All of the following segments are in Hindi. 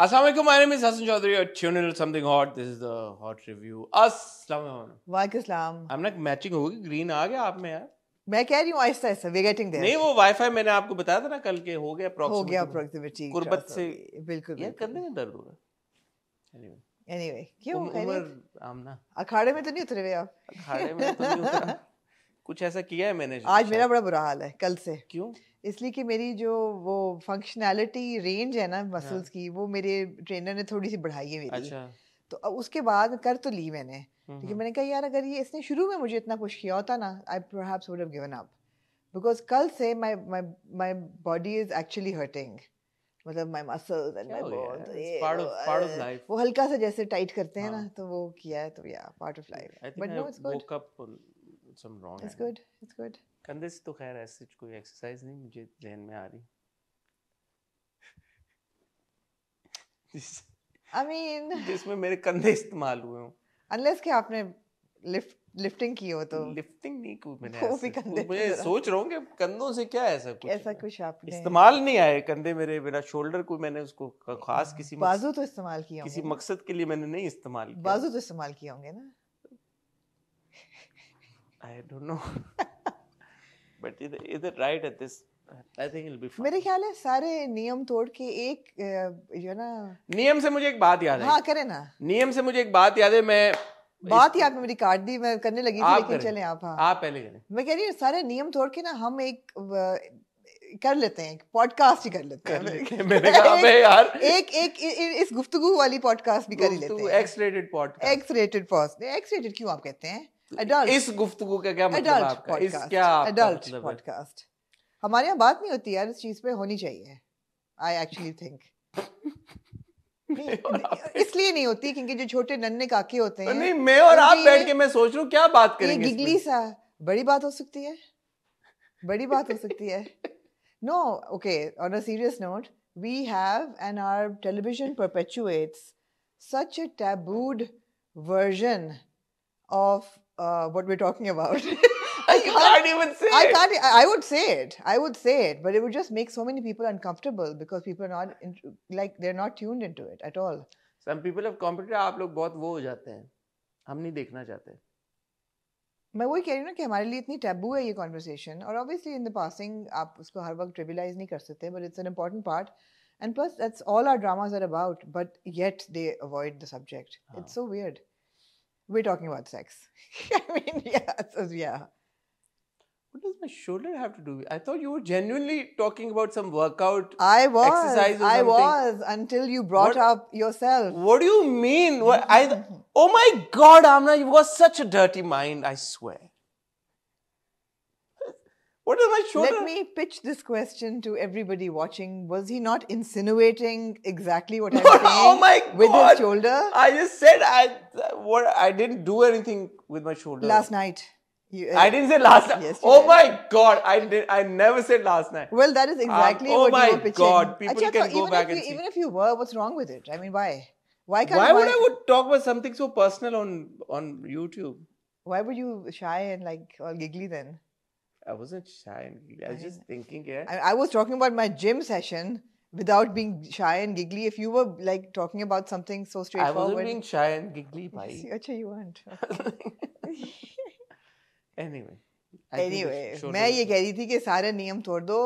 अस्सलाम वालेकुम, my name is Hasan Chaudhry. You're tuned in to something hot. This is the hot review. अस्सलाम वालेकुम. अस्सलाम. हम ना मैचिंग होगी. ग्रीन आ गया आप में यार. मैं कह रही हूँ Aahista Aahista we getting there. नहीं वो वाईफाई मैंने आपको बताया था ना कल के हो गया प्रॉक्सिमिटी कुर्बत से. बिल्कुल यार करने में दर्द होगा. एनीवे क्यों उमर हम ना अखाड़े में तो नहीं उतरे हुए आप. अखाड़े में तो नहीं उतरा. कुछ ऐसा किया है मैंने. आज मेरा बड़ा बुरा हाल है कल से. क्यों? इसलिए कि मेरी जो वो फंक्शनैलिटी रेंज है ना मसल्स की वो मेरे ट्रेनर ने थोड़ी सी बढ़ाई है मेरी. अच्छा. तो उसके बाद कर तो ली मैंने, लेकिन मैंने कहा यार अगर ये इसने शुरू में मुझे इतना पुश किया होता ना I perhaps would have given up, because कल से my body is actually hurting. मतलब my muscles and my bones वो हल्का सा जैसे टाइट करते हैं ना तो वो किया है. तो या part of life but no it's good. Some wrong. It's good. It's good. कंधे से तो खैर ऐसी कोई एक्सरसाइज नहीं मुझे ध्यान में आ रही. I mean जिसमें मेरे कंधे इस्तेमाल हुए हों. Unless कि आपने lifting की हो तो. Lifting नहीं कुछ मैंने. वो भी कंधे. मैं सोच रहा हूँ कि कंधों से क्या ऐसा कुछ. ऐसा कुछ आपने. इस्तेमाल नहीं आए कंधे मेरे. मेरा shoulder को मैंने उसको खास किसी. बाजू तो इस्तेमाल किया होंगे. किसी मकसद के लिए मैंने नहीं इस्तेमाल किया. बाजू तो इस्तेमाल किए होंगे ना. I don't know, but is it right at this? I think it'll be fun. मेरे ख्याल है सारे नियम तोड़ के एक जो ना नियम से मुझे एक बात याद है. हाँ करें ना. नियम से मुझे एक बात याद है. मैं बात ही आपने मेरी काट दी. मैं करने लगी थी लेकिन चलें आप. हाँ आप पहले करें. मैं कह रही हूँ सारे नियम तोड़ के ना हम एक कर लेते हैं. पॉडकास्ट ही कर लेते हैं. मैंने कहा मैं यार एक इस गुफ्तगू वाली पॉडकास्ट भी कर ही लेते हैं. X rated podcast. X rated podcast. X rated क्यों आप कहते हैं? इस गुफ्तगू का क्या मतलब है आपका? इस क्या अडल्ट पॉडकास्ट हमारे यहाँ बात नहीं होती यार. इस चीज पे होनी चाहिए. आई एक्चुअली थिंक इसलिए नहीं होती क्योंकि जो छोटे नन्हे काके होते हैं. नहीं मैं और आप बैठ के मैं सोच रहा हूँ क्या बात करेंगे. ये गिगली सा बड़ी बात हो सकती है. बड़ी बात हो सकती है. No okay on a serious note we have and our television perpetuates such a tabooed version of what we're talking about. I can't even say it. I would say it, but it would just make so many people uncomfortable because people are not into, like they're not tuned into it at all. Some people have competed. आप लोग बहुत वो हो जाते हैं. हम नहीं देखना चाहते. मैं वही कह रही हूँ ना कि हमारे लिए इतनी टैबू है ये conversation. और obviously in the passing आप उसको हर वक्त trivialize नहीं कर सकते, but it's an important part. And plus that's all our dramas are about. But yet they avoid the subject. हाँ. It's so weird. We're talking about sex. I mean, yeah, so yeah. What does my shoulder have to do with? I thought you were genuinely talking about some workout. I was until you brought up yourself. What do you mean? What, oh my God, Amna, you've got such a dirty mind. I swear. What does my shoulder? Let me pitch this question to everybody watching. Was he not insinuating exactly what I'm saying? Oh my God! With his shoulder. I just said I didn't do anything with my shoulder. Last night. I didn't say last night. Yes, oh my God! I never said last night. Well, that is exactly what you were pitching. Oh my God! People can go back and see. Even if you were, what's wrong with it? I mean, why? Why would I would talk about something so personal on YouTube? Why were you shy and like all giggly then? I wasn't shy and giggly. I was just thinking, yeah. I was talking about my gym session without being shy and giggly. If you were like talking about something so straightforward, I wasn't being shy and giggly, bhai. Okay, you weren't. Anyway, मैं ये कह रही थी कि सारे नियम तोड़ दो.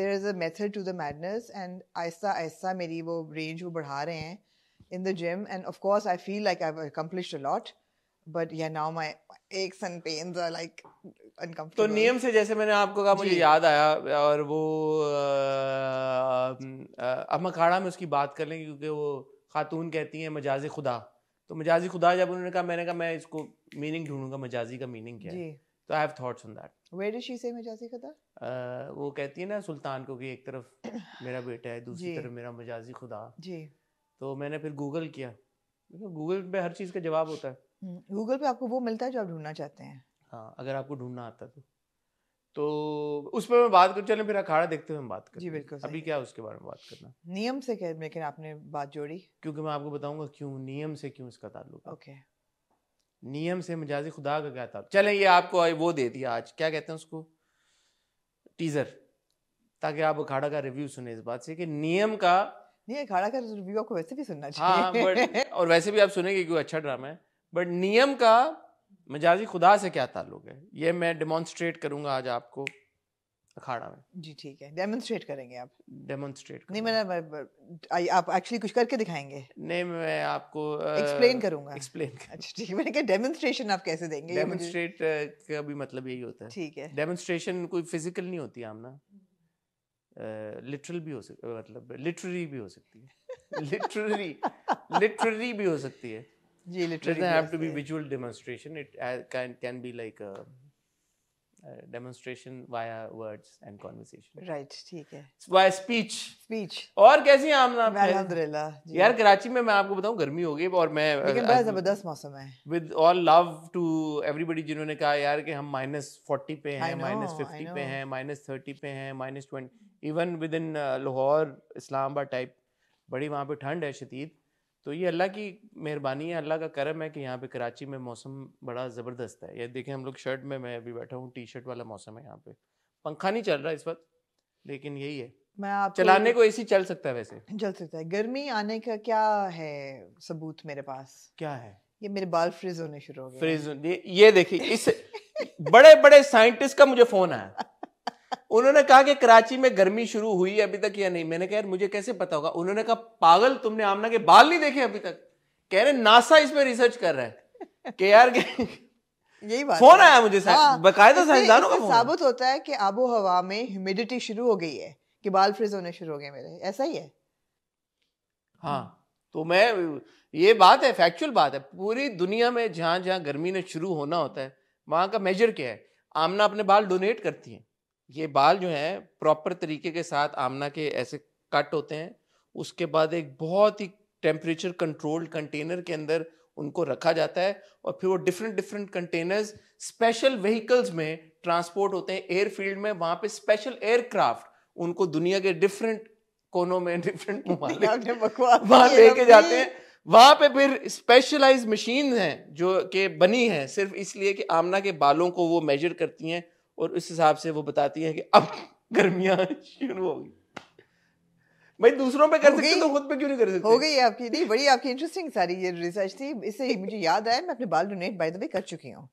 There is a method to the madness, and Aahista Aahista मेरी वो range वो बढ़ा रहे हैं in the gym, and of course I feel like I've accomplished a lot. But yeah, now my aches and pains are like uncomfortable. तो नियम से जैसे मैंने आपको कहा मुझे याद आया. और वो अब अखाड़ा में उसकी बात कर लें क्योंकि वो खातून कहती हैं मजाजी खुदा. तो मजाजी खुदा जब उन्होंने कहा मैंने कहा मैं इसको मीनिंग ढूंढूंगा मजाजी का मीनिंग क्या है. तो I have thoughts on that. Where did she say मजाजी खुदा? वो कहती है ना सुल्तान को कि एक तरफ मेरा बेटा है दूसरी तरफ मेरा मजाजी खुदा. जी. तो मैंने फिर गूगल किया. गूगल पे हर चीज़ का जवाब होता है. गूगल पे आपको वो मिलता है जो आप ढूंढना चाहते हैं. हाँ अगर आपको ढूंढना आता तो उस पर मैं बात कर. चलें फिर अखाड़ा देखते हुए हम बात करें. जी बिल्कुल. अभी क्या उसके बारे में बात करना नियम से क्या. लेकिन आपने बात जोड़ी क्योंकि मैं आपको बताऊंगा क्यों नियम से क्यों इसका ताल्लुक है. ओके. नियम से मजाजी खुदा का क्या ताल्लुक. चलें ये आपको वो दे दिया आज क्या कहते हैं उसको टीजर ताकि आप अखाड़ा का रिव्यू सुने इस बात से कि नियम का नहीं, अखाड़ा का रिव्यू आपको वैसे भी सुनना चाहिए। हाँ, और वैसे भी आप सुनेंगे क्योंकि अच्छा ड्रामा है। बट नियम का मजाजी खुदा से क्या ताल्लुक है, ये मैं डेमोन्स्ट्रेट करूंगा आज आपको अखाड़ा में। जी ठीक है, डेमोन्स्ट्रेट करेंगे आप? डेमोन्स्ट्रेट नहीं, मैं आप एक्चुअली कुछ करके दिखाएंगे? नहीं, मैं आपको एक्सप्लेन करूंगा। एक्सप्लेन? अच्छा ठीक है, मैंने कहा डेमोन्स्ट्रेशन आप कैसे देंगे? डेमोन्स्ट्रेट का भी मतलब यही होता है। ठीक है, डेमोन्स्ट्रेशन कोई फिजिकल नहीं होती आम ना, लिटरल भी हो सकती है, मतलब लिटरेरी भी हो सकती है। लिटरेरी लिटरेरी भी हो सकती है जी। Literary doesn't have to be visual demonstration, it can be like demonstration via words and conversation. Right, ठीक है, वाया स्पीच। स्पीच। और कैसी हैं आमना? अल्हम्दुलिल्लाह यार। कराची में मैं आपको बताऊं गर्मी हो गई और मैं, लेकिन बड़ा जबरदस्त मौसम है। With all love to everybody जिन्होंने कहा यार कि हम -40 पे हैं, -50 पे हैं, -30 पे हैं, -20, even within Lahore Islamabad type बड़ी वहाँ पे ठंड है शदीद। तो ये अल्लाह की मेहरबानी है, अल्लाह का करम है कि यहाँ पे कराची में मौसम बड़ा ज़बरदस्त है। ये देखें हम लोग शर्ट में, मैं अभी बैठा हूँ, टी शर्ट वाला मौसम है यहाँ पे। पंखा नहीं चल रहा इस वक्त, लेकिन यही है। मैं आप चलाने को एसी चल सकता है, वैसे चल सकता है। गर्मी आने का क्या है सबूत मेरे पास? क्या है? ये मेरे बाल फ्रिज होने शुरू हो गए। फ्रिज, ये देखिए इस बड़े बड़े साइंटिस्ट का मुझे फ़ोन आया, उन्होंने कहा कि कराची में गर्मी शुरू हुई है अभी तक या नहीं। मैंने कहा यार मुझे कैसे पता होगा। उन्होंने कहा पागल तुमने आमना के बाल नहीं देखे अभी तक? कह रहे नासा इस पे रिसर्च कर रहा है कि यार यही बात। फोन आया मुझे बकायदा साइंसदानों का। साबित होता है कि आबो हवा में ह्यूमिडिटी शुरू हो गई है कि बाल फ्रिज होने शुरू हो गए मेरे, ऐसा ही है। हाँ, तो मैं, ये बात है, फैक्चुअल बात है। पूरी दुनिया में जहाँ जहाँ गर्मी ने शुरू होना होता है वहाँ का मेजर क्या है? आमना अपने बाल डोनेट करती है। ये बाल जो है प्रॉपर तरीके के साथ आमना के ऐसे कट होते हैं, उसके बाद एक बहुत ही टेम्परेचर कंट्रोल्ड कंटेनर के अंदर उनको रखा जाता है और फिर वो different different containers special vehicles में ट्रांसपोर्ट होते हैं एयरफील्ड में। वहाँ पे स्पेशल एयरक्राफ्ट उनको दुनिया के डिफरेंट कोनों में, डिफरेंट मुमालिक वहाँ लेके जाते हैं। वहाँ पे फिर स्पेशलाइज मशीन हैं जो कि बनी हैं सिर्फ इसलिए कि आमना के बालों को वो मेजर करती हैं और इस हिसाब से वो बताती हैं कि अब गर्मियाँ शुरू होगी। भाई दूसरों पे कर सकते तो खुद पे क्यों नहीं कर सकते? हो गई आपकी, नहीं बड़ी आपकी इंटरेस्टिंग सारी ये रिसर्च थी। इससे मुझे याद आया, मैं अपने बाल डोनेट बाय द वे कर चुकी हूँ।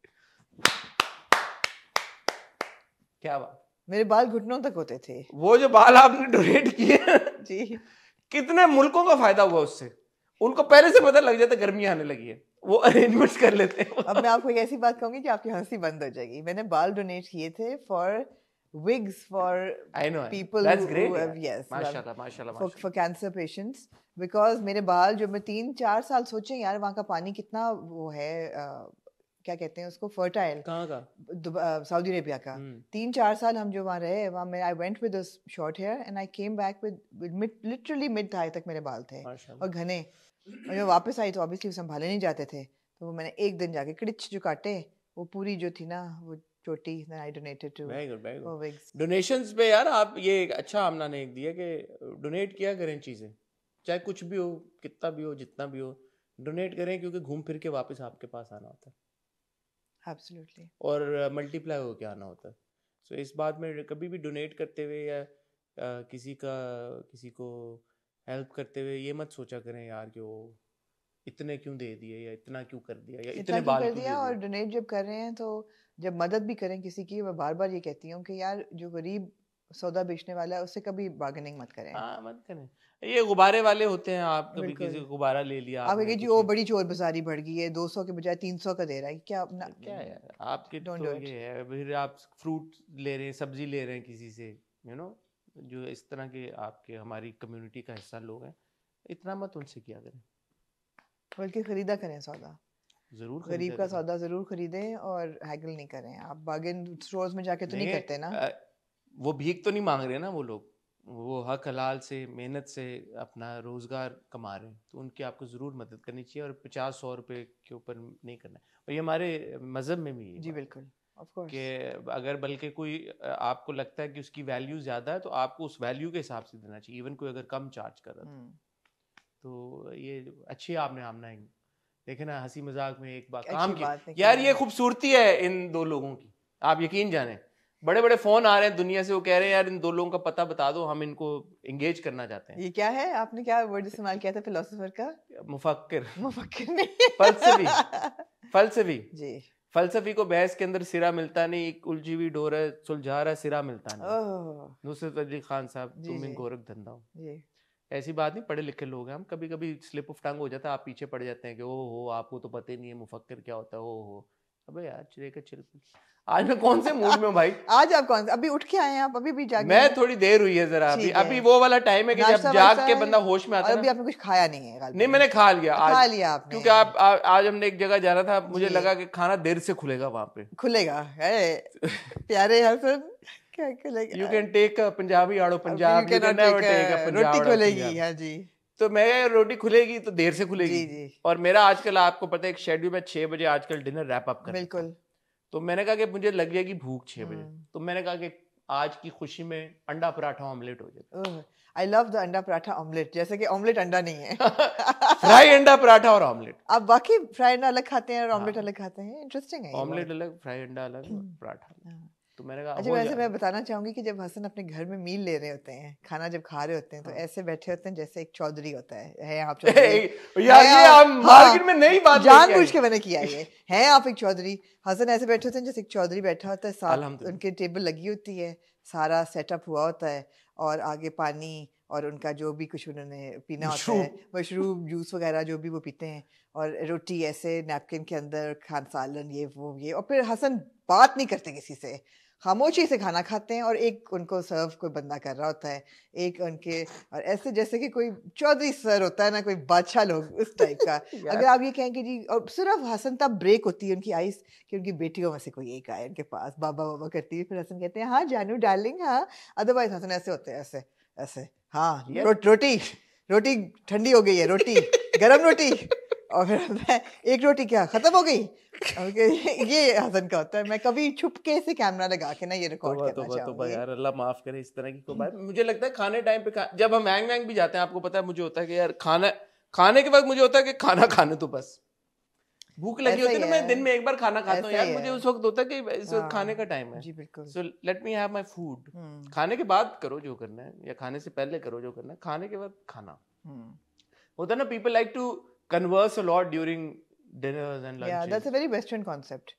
क्या बात? मेरे बाल घुटनों तक होते थे। वो जो बाल आपने डोनेट किए जी, कितने मुल्कों का फायदा हुआ उससे। उनको पहले से पता लग जाता गर्मी आने लगी है, वो अरेंजमेंट्स कर लेते हैं। अब मैं आपको एक ऐसी बात कहूंगी कि आपकी हंसी बंद हो जाएगी। मैंने बाल डोनेट किए थे for wigs for people for cancer patients, because मेरे बाल जो, मैं 3-4 साल सोचे यार वहाँ का पानी कितना वो है, क्या कहते हैं उसको, फर्टाइल। कहाँ का? सऊदी अरेबिया का। 3-4 साल हम जो वहाँ रहे, वहाँ मैं I went with short hair and I came back with literally mid thigh तक मेरे बाल थे और घने। और जब वापस आई तो ऑब्वियसली संभाले नहीं जाते थे, तो वो मैंने एक दिन जाके क्रिच जो काटे, वो पूरी जो थी ना वो चोटी, I donated to wigs. Donations पे यार आप, ये अच्छा आमना ने एक दिया कि डोनेट किया करें चीज़ें, चाहे कुछ भी हो, कितना भी हो, जितना भी हो, डोनेट करें क्योंकि घूम फिर के वापस आपके पास आना होता है। Absolutely. और मल्टीप्लाई होके आना होता है। सो इस बात में कभी भी डोनेट करते हुए या किसी को हेल्प करते हुए ये मत सोचा करें यार कि वो इतने क्यों दे दिए या इतना क्यों कर दिया या इतने बाल क्यों कर दिया। और डोनेट जब कर रहे हैं तो जब मदद भी करें किसी की, मैं बार बार ये कहती हूँ कि यार जो गरीब सौदा बेचने वाला है उससे कभी बार्गेनिंग मत करें। हाँ, मत करें। ये गुब्बारे वाले होते हैं, आप कभी किसी को गुब्बारा ले लिया, आप जी वो बड़ी चोर बाजारी बढ़ गई है, 200 के बजाय 300 का दे रहा है, क्या अपना क्या है आपके तो ये है। फिर आप फ्रूट ले रहे हैं, सब्जी ले रहे हैं किसी से, यू नो, जो इस तरह के आपके हमारी कम्युनिटी का हिस्सा लोग हैं, इतना मत उनसे किया करें, बल्कि खरीदा करें सौदा। जरूर गरीब का सौदा जरूर खरीदें और हैगल नहीं करें। आप बार्गेन स्टोर्स में जाके तो नहीं करते ना, वो भीख तो नहीं मांग रहे ना वो लोग, वो हक हलाल से मेहनत से अपना रोज़गार कमा रहे हैं, तो उनकी आपको ज़रूर मदद करनी चाहिए और 50-100 रुपये के ऊपर नहीं करना। और ये हमारे मज़हब में भी है जी, बिल्कुल ऑफ कोर्स, कि अगर बल्कि कोई आपको लगता है कि उसकी वैल्यू ज़्यादा है तो आपको उस वैल्यू के हिसाब से देना चाहिए, इवन कोई अगर कम चार्ज कर रहा है तो। ये अच्छी आपने आमना देखे ना, हंसी मजाक में एक बात काम की यार, ये खूबसूरती है इन दो लोगों की, आप यकीन जाने। बड़े बड़े फोन आ रहे हैं दुनिया से, वो कह रहे हैं यार इन दो लोगों का पता बता दो, हम इनको एंगेज करना चाहते हैं। ये क्या है, आपने क्या वर्ड इस्तेमाल किया था फिलोसोफर का? मुफक्किर। मुफक्किर नहीं, फलसफी। फलसफी जी, फलसफी को बहस के अंदर सिरा मिलता नहीं, एक उलझी हुई डोर है सुलझा रहा सिरा मिलता नहीं। नुसरत अली खान साहब, तुम इन गोरख धंधा हो। ऐसी बात नहीं, पढ़े लिखे लोग हैं हम, कभी कभी स्लिप ऑफ टंग हो जाता है, आप पीछे पड़ जाते हैं कि ओहो आपको तो पता ही नहीं है मुफक्किर क्या होता है। ओहो अबे यार चिरे का चिल। आज मैं कौन से मूड में हूँ भाई? आज आप कौन से, अभी उठ के आए हैं आप? अभी भी जागे? मैं थोड़ी देर हुई है जरा, अभी वो वाला टाइम है कि जब जाग के बंदा होश में आता है। अभी आपने कुछ खाया नहीं है? नहीं मैंने खा लिया, खा लिया आपने, क्योंकि आप आज हमने एक जगह जाना था, मुझे लगा कि खाना देर से खुलेगा, वहाँ पे खुलेगा प्यारे यार क्या खुलेगा? यू कैन टेक पंजाबी आड़ो पंजाब, रोटी खुलेगी। हाँ जी, तो मैं रोटी खुलेगी तो देर से खुलेगी। जी जी। और मेरा आजकल आपको पता है एक शेड्यूल में 6 बजे आजकल डिनर रैप अप कर, बिल्कुल। तो मैंने कहा कि मुझे लग जाएगी भूख 6 बजे, तो मैंने कहा कि आज की खुशी में अंडा पराठा ऑमलेट हो जाएगा। आई लव द अंडा पराठा ऑमलेट, जैसे कि ऑमलेट अंडा नहीं है। फ्राई अंडा पराठा और ऑमलेट। आप बाकी फ्राई अंडा अलग खाते हैं और ऑमलेट अलग खाते हैं, इंटरेस्टिंग है। ऑमलेट अलग, फ्राई अंडा अलग, पराठा। तो मैंने कहा अच्छा, वैसे मैं बताना चाहूंगी कि जब हसन अपने घर में मील ले रहे होते हैं, खाना जब खा रहे होते हैं, तो ऐसे बैठे होते हैं जैसे एक चौधरी होता है आप चौधरी, यार ये आप मार्केट में नई बात जानबूझ के मैंने किया ये है, आप एक चौधरी। हसन ऐसे बैठे होते हैं जैसे एक चौधरी बैठा होता है, साथ उनके टेबल लगी होती है, सारा सेटअप हुआ होता है, और आगे पानी और उनका जो भी कुछ उन्होंने पीना होता है, मशरूब जूस वगैरह जो भी वो पीते हैं, और रोटी ऐसे नैपकिन के अंदर, खान सालन ये वो ये, और फिर हसन बात नहीं करते किसी से, खामोशी से खाना खाते हैं, और एक उनको सर्व कोई बंदा कर रहा होता है, एक उनके, और ऐसे जैसे कि कोई चौधरी सर होता है ना, कोई बादशाह लोग उस टाइप का। अगर आप ये कहेंगे जी, और सिर्फ हसन तब ब्रेक होती है उनकी आइस कि उनकी बेटियों में से कोई एक आए उनके पास, बाबा बाबा करती है, फिर हसन कहते हैं हाँ जानू डार्लिंग हाँ, अदरवाइज हसन ऐसे होते हैं ऐसे ऐसे, हाँ रोटी रोटी ठंडी हो गई है, रोटी गर्म रोटी, और फिर एक रोटी क्या खत्म हो गई, ये हसन का होता है। मैं कभी छुपके से कैमरा लगा के ना ये रिकॉर्ड करना चाहूंगी। तो यार अल्लाह माफ करे इस तरह की कोई बात। मुझे लगता है खाने टाइम पे जब हम हैंग वैंग भी जाते हैं, आपको पता है मुझे होता है कि यार खाना खाने के वक्त मुझे होता है कि खाना खाने तो बस भूख लगी होती है ना, मैं दिन में एक बार खाना खाता हूँ यार, मुझे उस वक्त होता है कि इस वक्त खाने का टाइम है, so let me have my food. खाने के बाद करो जो करना है, या खाने से पहले करो जो करना है, खाने के बाद खाना होता है ना। People like to converse a lot during dinners and lunches. Yeah, that's a very Western concept.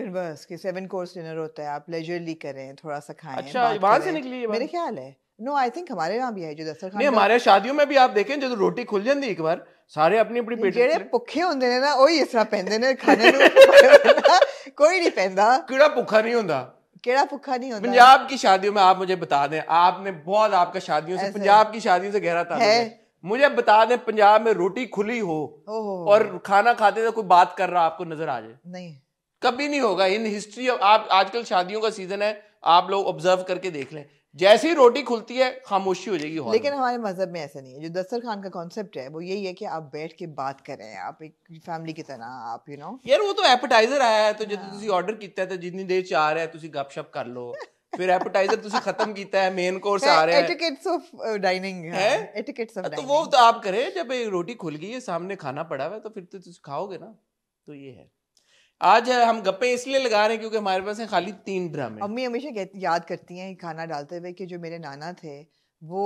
Converse कि 7 course dinner होता है, आप leisurely करें, थोड़ा सा खाएं, अच्छा वहाँ से निकली ये बात, मेरे ख्याल है। No, I think हमारे यहाँ भी है जो दस्तरखान, नहीं हमारे शादियों में भी आप देखें जो रोटी खुल जाती है एक बार, सारे अपनी अपनी पेट जेड़े भुखे होंदे ने ना, ओही इस तरह पहनदे ने खाने को, कोई नहीं पहनदा, किड़ा भुखा नहीं होंदा, केड़ा भुखा नहीं होता। पंजाब की शादियों में आप मुझे बता दें, आपने बहुत आपका शादियों से, पंजाब की शादियों से गहरा ताल्लुक है, मुझे बता दें पंजाब में रोटी खुली हो और खाना खाते हुए कोई बात कर रहा आपको नजर आ जाए, नहीं कभी नहीं होगा इन हिस्ट्री। आप आजकल शादियों का सीजन है, आप लोग ऑब्जर्व करके देख लें, जैसे ही रोटी खुलती है खामोशी हो जाएगी। लेकिन हमारे मजहब में ऐसा नहीं है, जो दस्तरखान का कॉन्सेप्ट है वो यही है कि आप बैठ के बात करें, आप एक फैमिली की तरह, आप यू नो यार वो तो एपेटाइजर आया है तो जो तुसी ऑर्डर किया है तो जितनी देर चाह रहा है तुसी गपशप कर लो, फिर एपेटाइजर तुसी खत्म कीता है, मेन कोर्स आ रहा है, एटिकेट्स ऑफ डाइनिंग है, एटिकेट्स ऑफ डाइनिंग, तो वो तो आप करें। जब रोटी खुल गई है सामने खाना पड़ा हुआ है तो फिर तो तुसी खाओगे ना, तो ये है। आज हम गप्पे इसलिए लगा रहे हैं क्योंकि हमारे पास है खाली 3 ड्रामे। अम्मी हमेशा याद करती हैं खाना डालते हुए कि जो मेरे नाना थे वो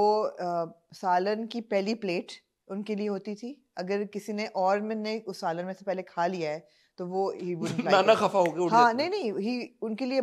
सालन की पहली प्लेट उनके लिए होती थी, अगर किसी ने और मैंने उस सालन में से पहले खा लिया है तो वो ही नाना खफा हो गया। हाँ नहीं ही उनके लिए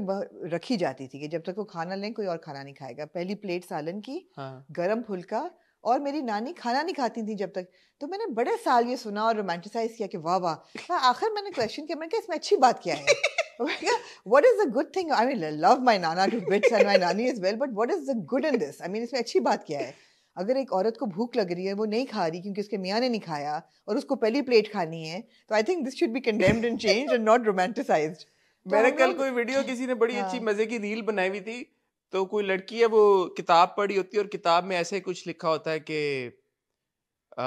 रखी जाती थी कि जब तक वो खाना लें कोई और खाना नहीं खाएगा, पहली प्लेट सालन की, हाँ। गरम फुल्का, और मेरी नानी खाना नहीं खाती थी जब तक, तो मैंने बड़े साल ये सुना और रोमांटिसाइज किया कि वाह वाह। आखिर मैंने क्वेश्चन किया, मैंने कहा इसमें अच्छी बात क्या है? What is the good thing? I mean, I love my nana to bits and my nani as well, but what is the good in this? I mean, इसमें अच्छी बात क्या है? अगर एक औरत को भूख लग रही है, वो नहीं खा रही क्योंकि उसके मियाँ ने नहीं खाया और उसको पहली प्लेट खानी है, तो I think this should be condemned and changed and not romanticised. मैंने कल कोई वीडियो किसी ने बड़ी अच्छी मजे की रील बनाई हुई थी, तो कोई लड़की है वो किताब पढ़ी होती है और किताब में ऐसे कुछ लिखा होता है कि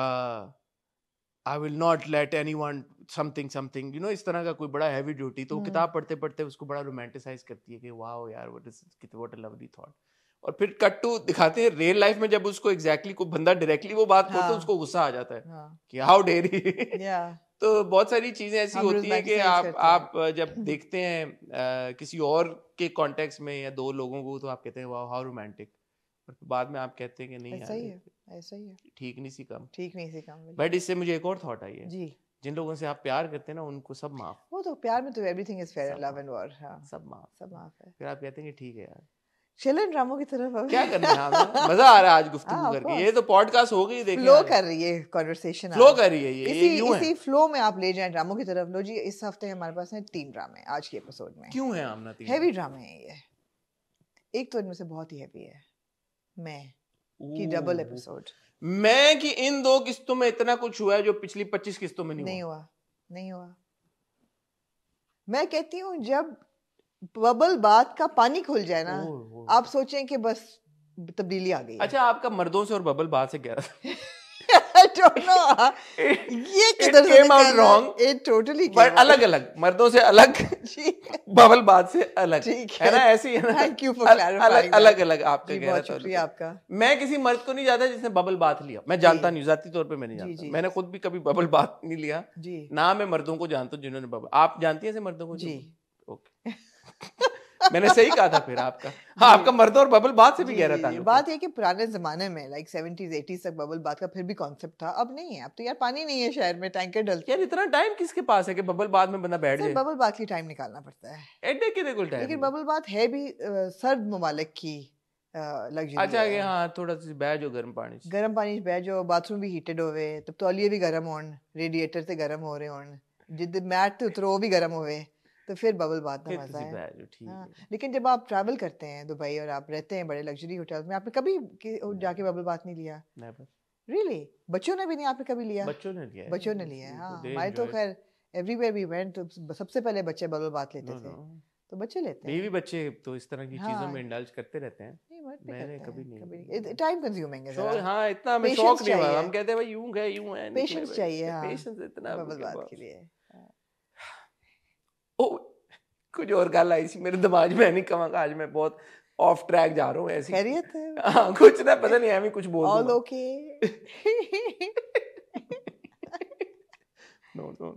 I will not let anyone something something, you know इस तरह का कोई बड़ा हैवी ड्यूटी, तो किताब पढ़ते पढ़ते उसको बड़ा रोमांटिसाइज करती है कि वाओ यार व्हाट अ लवली थॉट, और फिर कट टू दिखाते हैं रियल लाइफ में जब उसको एग्जैक्टली कोई बंदा डायरेक्टली वो बात बोलता है उसको गुस्सा आ जाता है कि हाउ डेयर ही। तो बहुत सारी चीजें ऐसी होती हैं कि आप जब देखते हैं किसी और के कॉन्टेक्स्ट में या दो लोगों को, तो आप कहते हैं वाह हाउ रोमांटिक, और बाद में आप कहते हैं कि नहीं ऐसा ही है, ऐसा ही है, ठीक नहीं सी कम, ठीक नहीं सी कम। बट इससे मुझे एक और थॉट आई है जी, जिन लोगों से आप प्यार करते हैं ना उनको सब माफ, वो तो प्यार में तो everything is fair, love and war, सब माफ है। फिर आप कहते हैं कि ठीक है यार, चलें ड्रामों की तरफ अब, क्या करना है, मजा आ रहा है आज गुफ्तगू करके। ये तो पॉडकास्ट हो गई, देखिए फ्लो कर रही है कन्वर्सेशन, फ्लो कर रही है, ये क्यों है, इसी फ्लो में आप ले जाएं ड्रामों की तरफ। लो जी, इस हफ्ते हमारे पास हैं 3 ड्रामे आज के एपिसोड में। क्यों है आमना 3 हेवी ड्रामे हैं ये? एक तो इनमें से बहुत ही हेवी है मैं की डबल एपिसोड, मैं की इन 2 किस्तों में इतना कुछ हुआ है जो पिछली 25 किस्तों में नहीं हुआ। मैं कहती हूँ जब बबल बात का पानी खुल जाए ना, आप सोचें कि बस तब्दीली आ गई। अच्छा, आपका मर्दों से और बबल बात से गहरा ये किधर से रॉन्ग, ये टोटली अलग मर्दों से अलग बबल बात से अलग है ना, ऐसी है ना। Thank you for clarifying. अलग आपका गहरा, बहुत शुक्रिया आपका। मैं किसी मर्द को नहीं जाता जिसने बबल बात लिया, मैं जानता नहीं, जाती तौर पे मैं नहीं जानता, मैंने खुद भी कभी बबल बात नहीं लिया ना। मैं मर्दों को जानता हूँ जिन्होंने बबल, आप जानती है मर्दों को? जी ओके मैंने सही कहा था फिर आपका। हाँ, आपका मर्द और बबल बात से भी गहरा था। बात ये कि पुराने जमाने में लाइक 70s 80s तक बबल बात का फिर भी कॉन्सेप्ट था, अब नहीं है। अब तो यार पानी नहीं है शहर में, टैंकर डलते। यार इतना टाइम किसके पास है कि बबल बात में बंदा बैठ जाए? बबल बात की टाइम निकालना पड़ता है, लेकिन बबल बात है भी सर्द ममालिक की लग्जरी। अच्छा हाँ, थोड़ा सा बैजो गर्म पानी बैजो, बाथरूम भी हीटेड होवे, तब तौलिए भी गर्म होन, रेडिएटर से गर्म हो रहे होन, जिद मैट से उतरो भी गर्म होवे, तो फिर बबल बात का मजा है। हाँ। लेकिन जब आप ट्रैवल करते हैं दुबई और आप रहते हैं बड़े लग्जरी होटल्स में, आपने कभी जाके बबल बात नहीं लिया? रियली? बच्चों ने भी नहीं? आपने कभी लिया? बच्चों ने लिया। हाँ, हमारे तो खैर एवरीवेयर वी वेंट तो सबसे पहले बच्चे बबल बात लेते थे, तो बच्चे लेते हैं, बीवी बच्चे तो इस तरह की चीजों में इंडल्ज करते रहते हैं। मैंने कभी नहीं, टाइम कंज्यूमिंग है जरा। हां, इतना हमें शौक नहीं हुआ। हम कहते हैं भाई यूं है यूं है, पेशेंस चाहिए। हां, पेशेंस इतना बबल बात के लिए। कुछ और गल आई मेरे दिमाग में, नहीं कहूँगा, आज मैं बहुत ऑफ ट्रैक जा रहा हूँ। ऐसी खैरियत है? हाँ, कुछ ना, पता नहीं हमें कुछ बोल all okay. No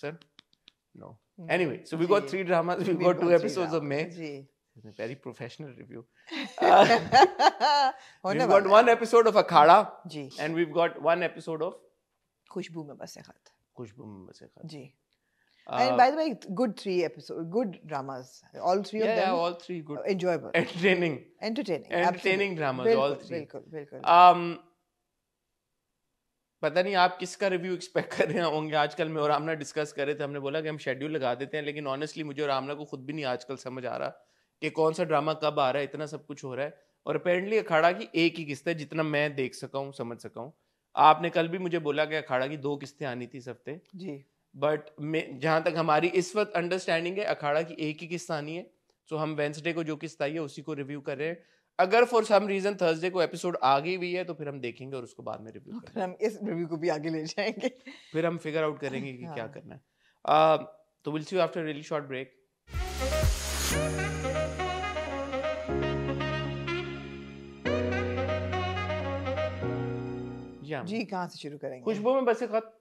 sir, no. Anyway, so we got 3 dramas, we got 2 episodes of में जी, very professional review. We got 1 episode of अखाड़ा जी, and we got 1 episode of खुशबू में बसे खत जी। And by the way, good dramas. All three good, enjoyable, entertaining dramas. बिल्कुल, all three. बिल्कुल. पता नहीं आप किसका रिव्यू एक्सपेक्ट कर रहे होंगे। आजकल मैं और आमना डिस्कस कर रहे थे, हमने बोला कि हम शेड्यूल लगा देते हैं, लेकिन ऑनेस्टली मुझे और आमना को खुद भी नहीं आजकल समझ आ रहा कि कौन सा ड्रामा कब आ रहा है। इतना सब कुछ हो रहा है, और अपेरेंटली अखाड़ा की एक ही किस्त है जितना मैं देख सका हूँ, समझ सका हूँ। आपने कल भी मुझे बोला कि अखाड़ा की 2 किस्तें आनी थी इस हफ्ते जी, बट जहाँ तक हमारी इस वक्त अंडरस्टैंडिंग है अखाड़ा की एक ही किस्त आनी है। तो हम वेंसडे को जो किस्त आई है उसी को रिव्यू कर रहे हैं। अगर फॉर सम रीजन थर्सडे को एपिसोड आगे भी है तो फिर हम देखेंगे और उसको बाद में रिव्यू करेंगे। हम इस रिव्यू को भी आगे ले जाएंगे, फिर हम फिगर आउट करेंगे कि क्या करना है। तो will see you after really short break. जी, कहाँ से शुरू करेंगे? खुशबू में बसे खत।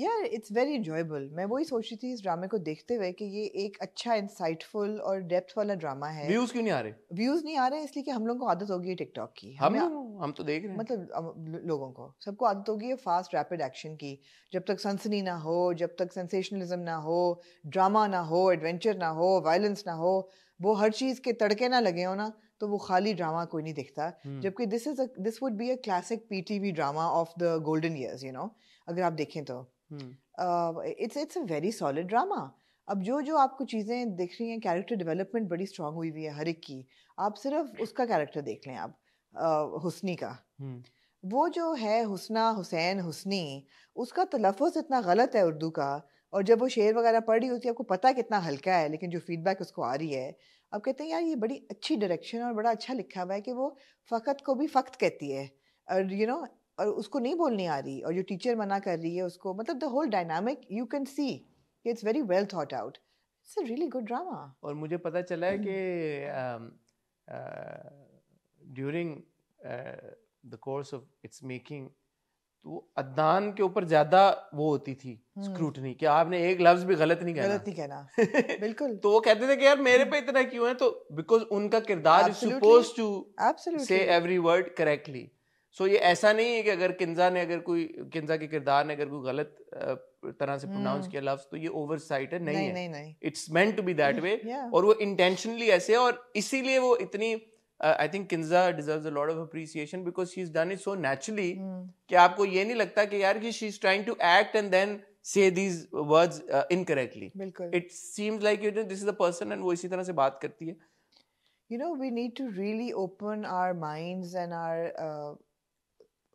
यार इट्स वेरी इंजॉयबल। मैं वही सोच रही थी इस ड्रामे को देखते हुए कि ये एक अच्छा इंसाइटफुल और डेप्थ वाला ड्रामा है। व्यूज क्यों नहीं आ रहे? व्यूज नहीं आ रहे इसलिए कि हम लोगों को आदत होगी टिकटॉक की। हम तो देख रहे हैं, मतलब लोगों को, सबको आदत होगी फास्ट रैपिड एक्शन की। जब तक सनसनी ना हो, जब तक सेंसेशनलिज्म ना हो, ड्रामा ना हो, एडवेंचर ना हो, वायलेंस ना हो, वो हर चीज के तड़के ना लगे हो ना, तो वो खाली ड्रामा कोई नहीं देखता। जबकि this would be a classic PTV drama of the golden years, you know, अगर आप देखें तो। It's a very solid drama. अब जो आपको चीज़ें दिख रही हैं, कैरेक्टर डेवलपमेंट बड़ी स्ट्रांग हुई हुई है हर एक की। आप सिर्फ उसका कैरेक्टर देख लें, आप हुस्नी का, वो जो है हुस्ना हुसैन हुस्नी, उसका तलफ़्फ़ुज़ इतना गलत है उर्दू का, और जब वो शेर वगैरह पढ़ रही होती है आपको पता है कितना हल्का है, लेकिन जो फीडबैक उसको आ रही है, आप कहते हैं यार ये बड़ी अच्छी डायरेक्शन और बड़ा अच्छा लिखा हुआ है कि वो फ़क़त को भी फ़क्त कहती है, और यू नो, और उसको नहीं बोलनी आ रही, और जो टीचर मना कर रही है उसको, मतलब the whole dynamic you can see it's very well thought out. It's a really good drama. और मुझे पता चला है कि during the course of its making तो अदनान के ऊपर ज्यादा वो होती थी स्क्रूटनी कि आपने एक लफ्ज भी गलत नहीं कहना, बिल्कुल। तो वो कहते थे कि यार मेरे पे इतना क्यों है, तो बिकॉज उनका किरदार suppose to say every word correctly. So ये ऐसा नहीं है कि अगर किंजा ने अगर कोई किंजा के किरदार ने अगर कोई गलत तरह से प्रोनाउंस किया लफ्ज तो ये ओवरसाइट है, नहीं है, it's meant to be that way. और वो इंटेंशनली ऐसे है और इसीलिए वो इतनी I think Kinza deserves a lot of appreciation because she is done it so naturally कि आपको ये नहीं लगता कि यार कि she is trying to act and then say these words incorrectly. It seems like you know this is the person and वो इसी तरह से बात करती है। You know we need to really open our minds and our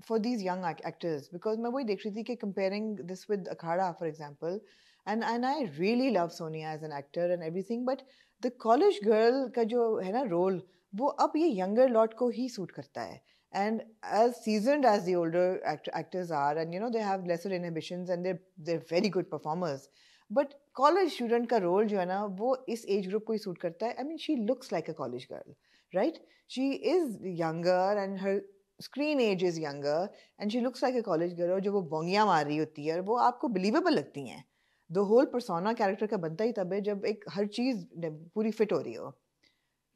for these young actors because मैं वही देख रही थी कि comparing this with Akhara for example and I really love Sonia as an actor and everything but the college girl का जो है ना role वो अब ये younger lot को ही suit करता है and as seasoned as the older actors are and you know they have lesser inhibitions and they're very good performers but college student का role जो है ना वो इस age group को ही suit करता है। I mean she looks like a college girl right, she is younger and her screen age is younger and she looks like a college girl। और जो वो बोंगियाँ मार रही होती है और वो आपको believable लगती हैं। The whole persona character का बनता ही तब है जब एक हर चीज़ पूरी fit हो रही हो।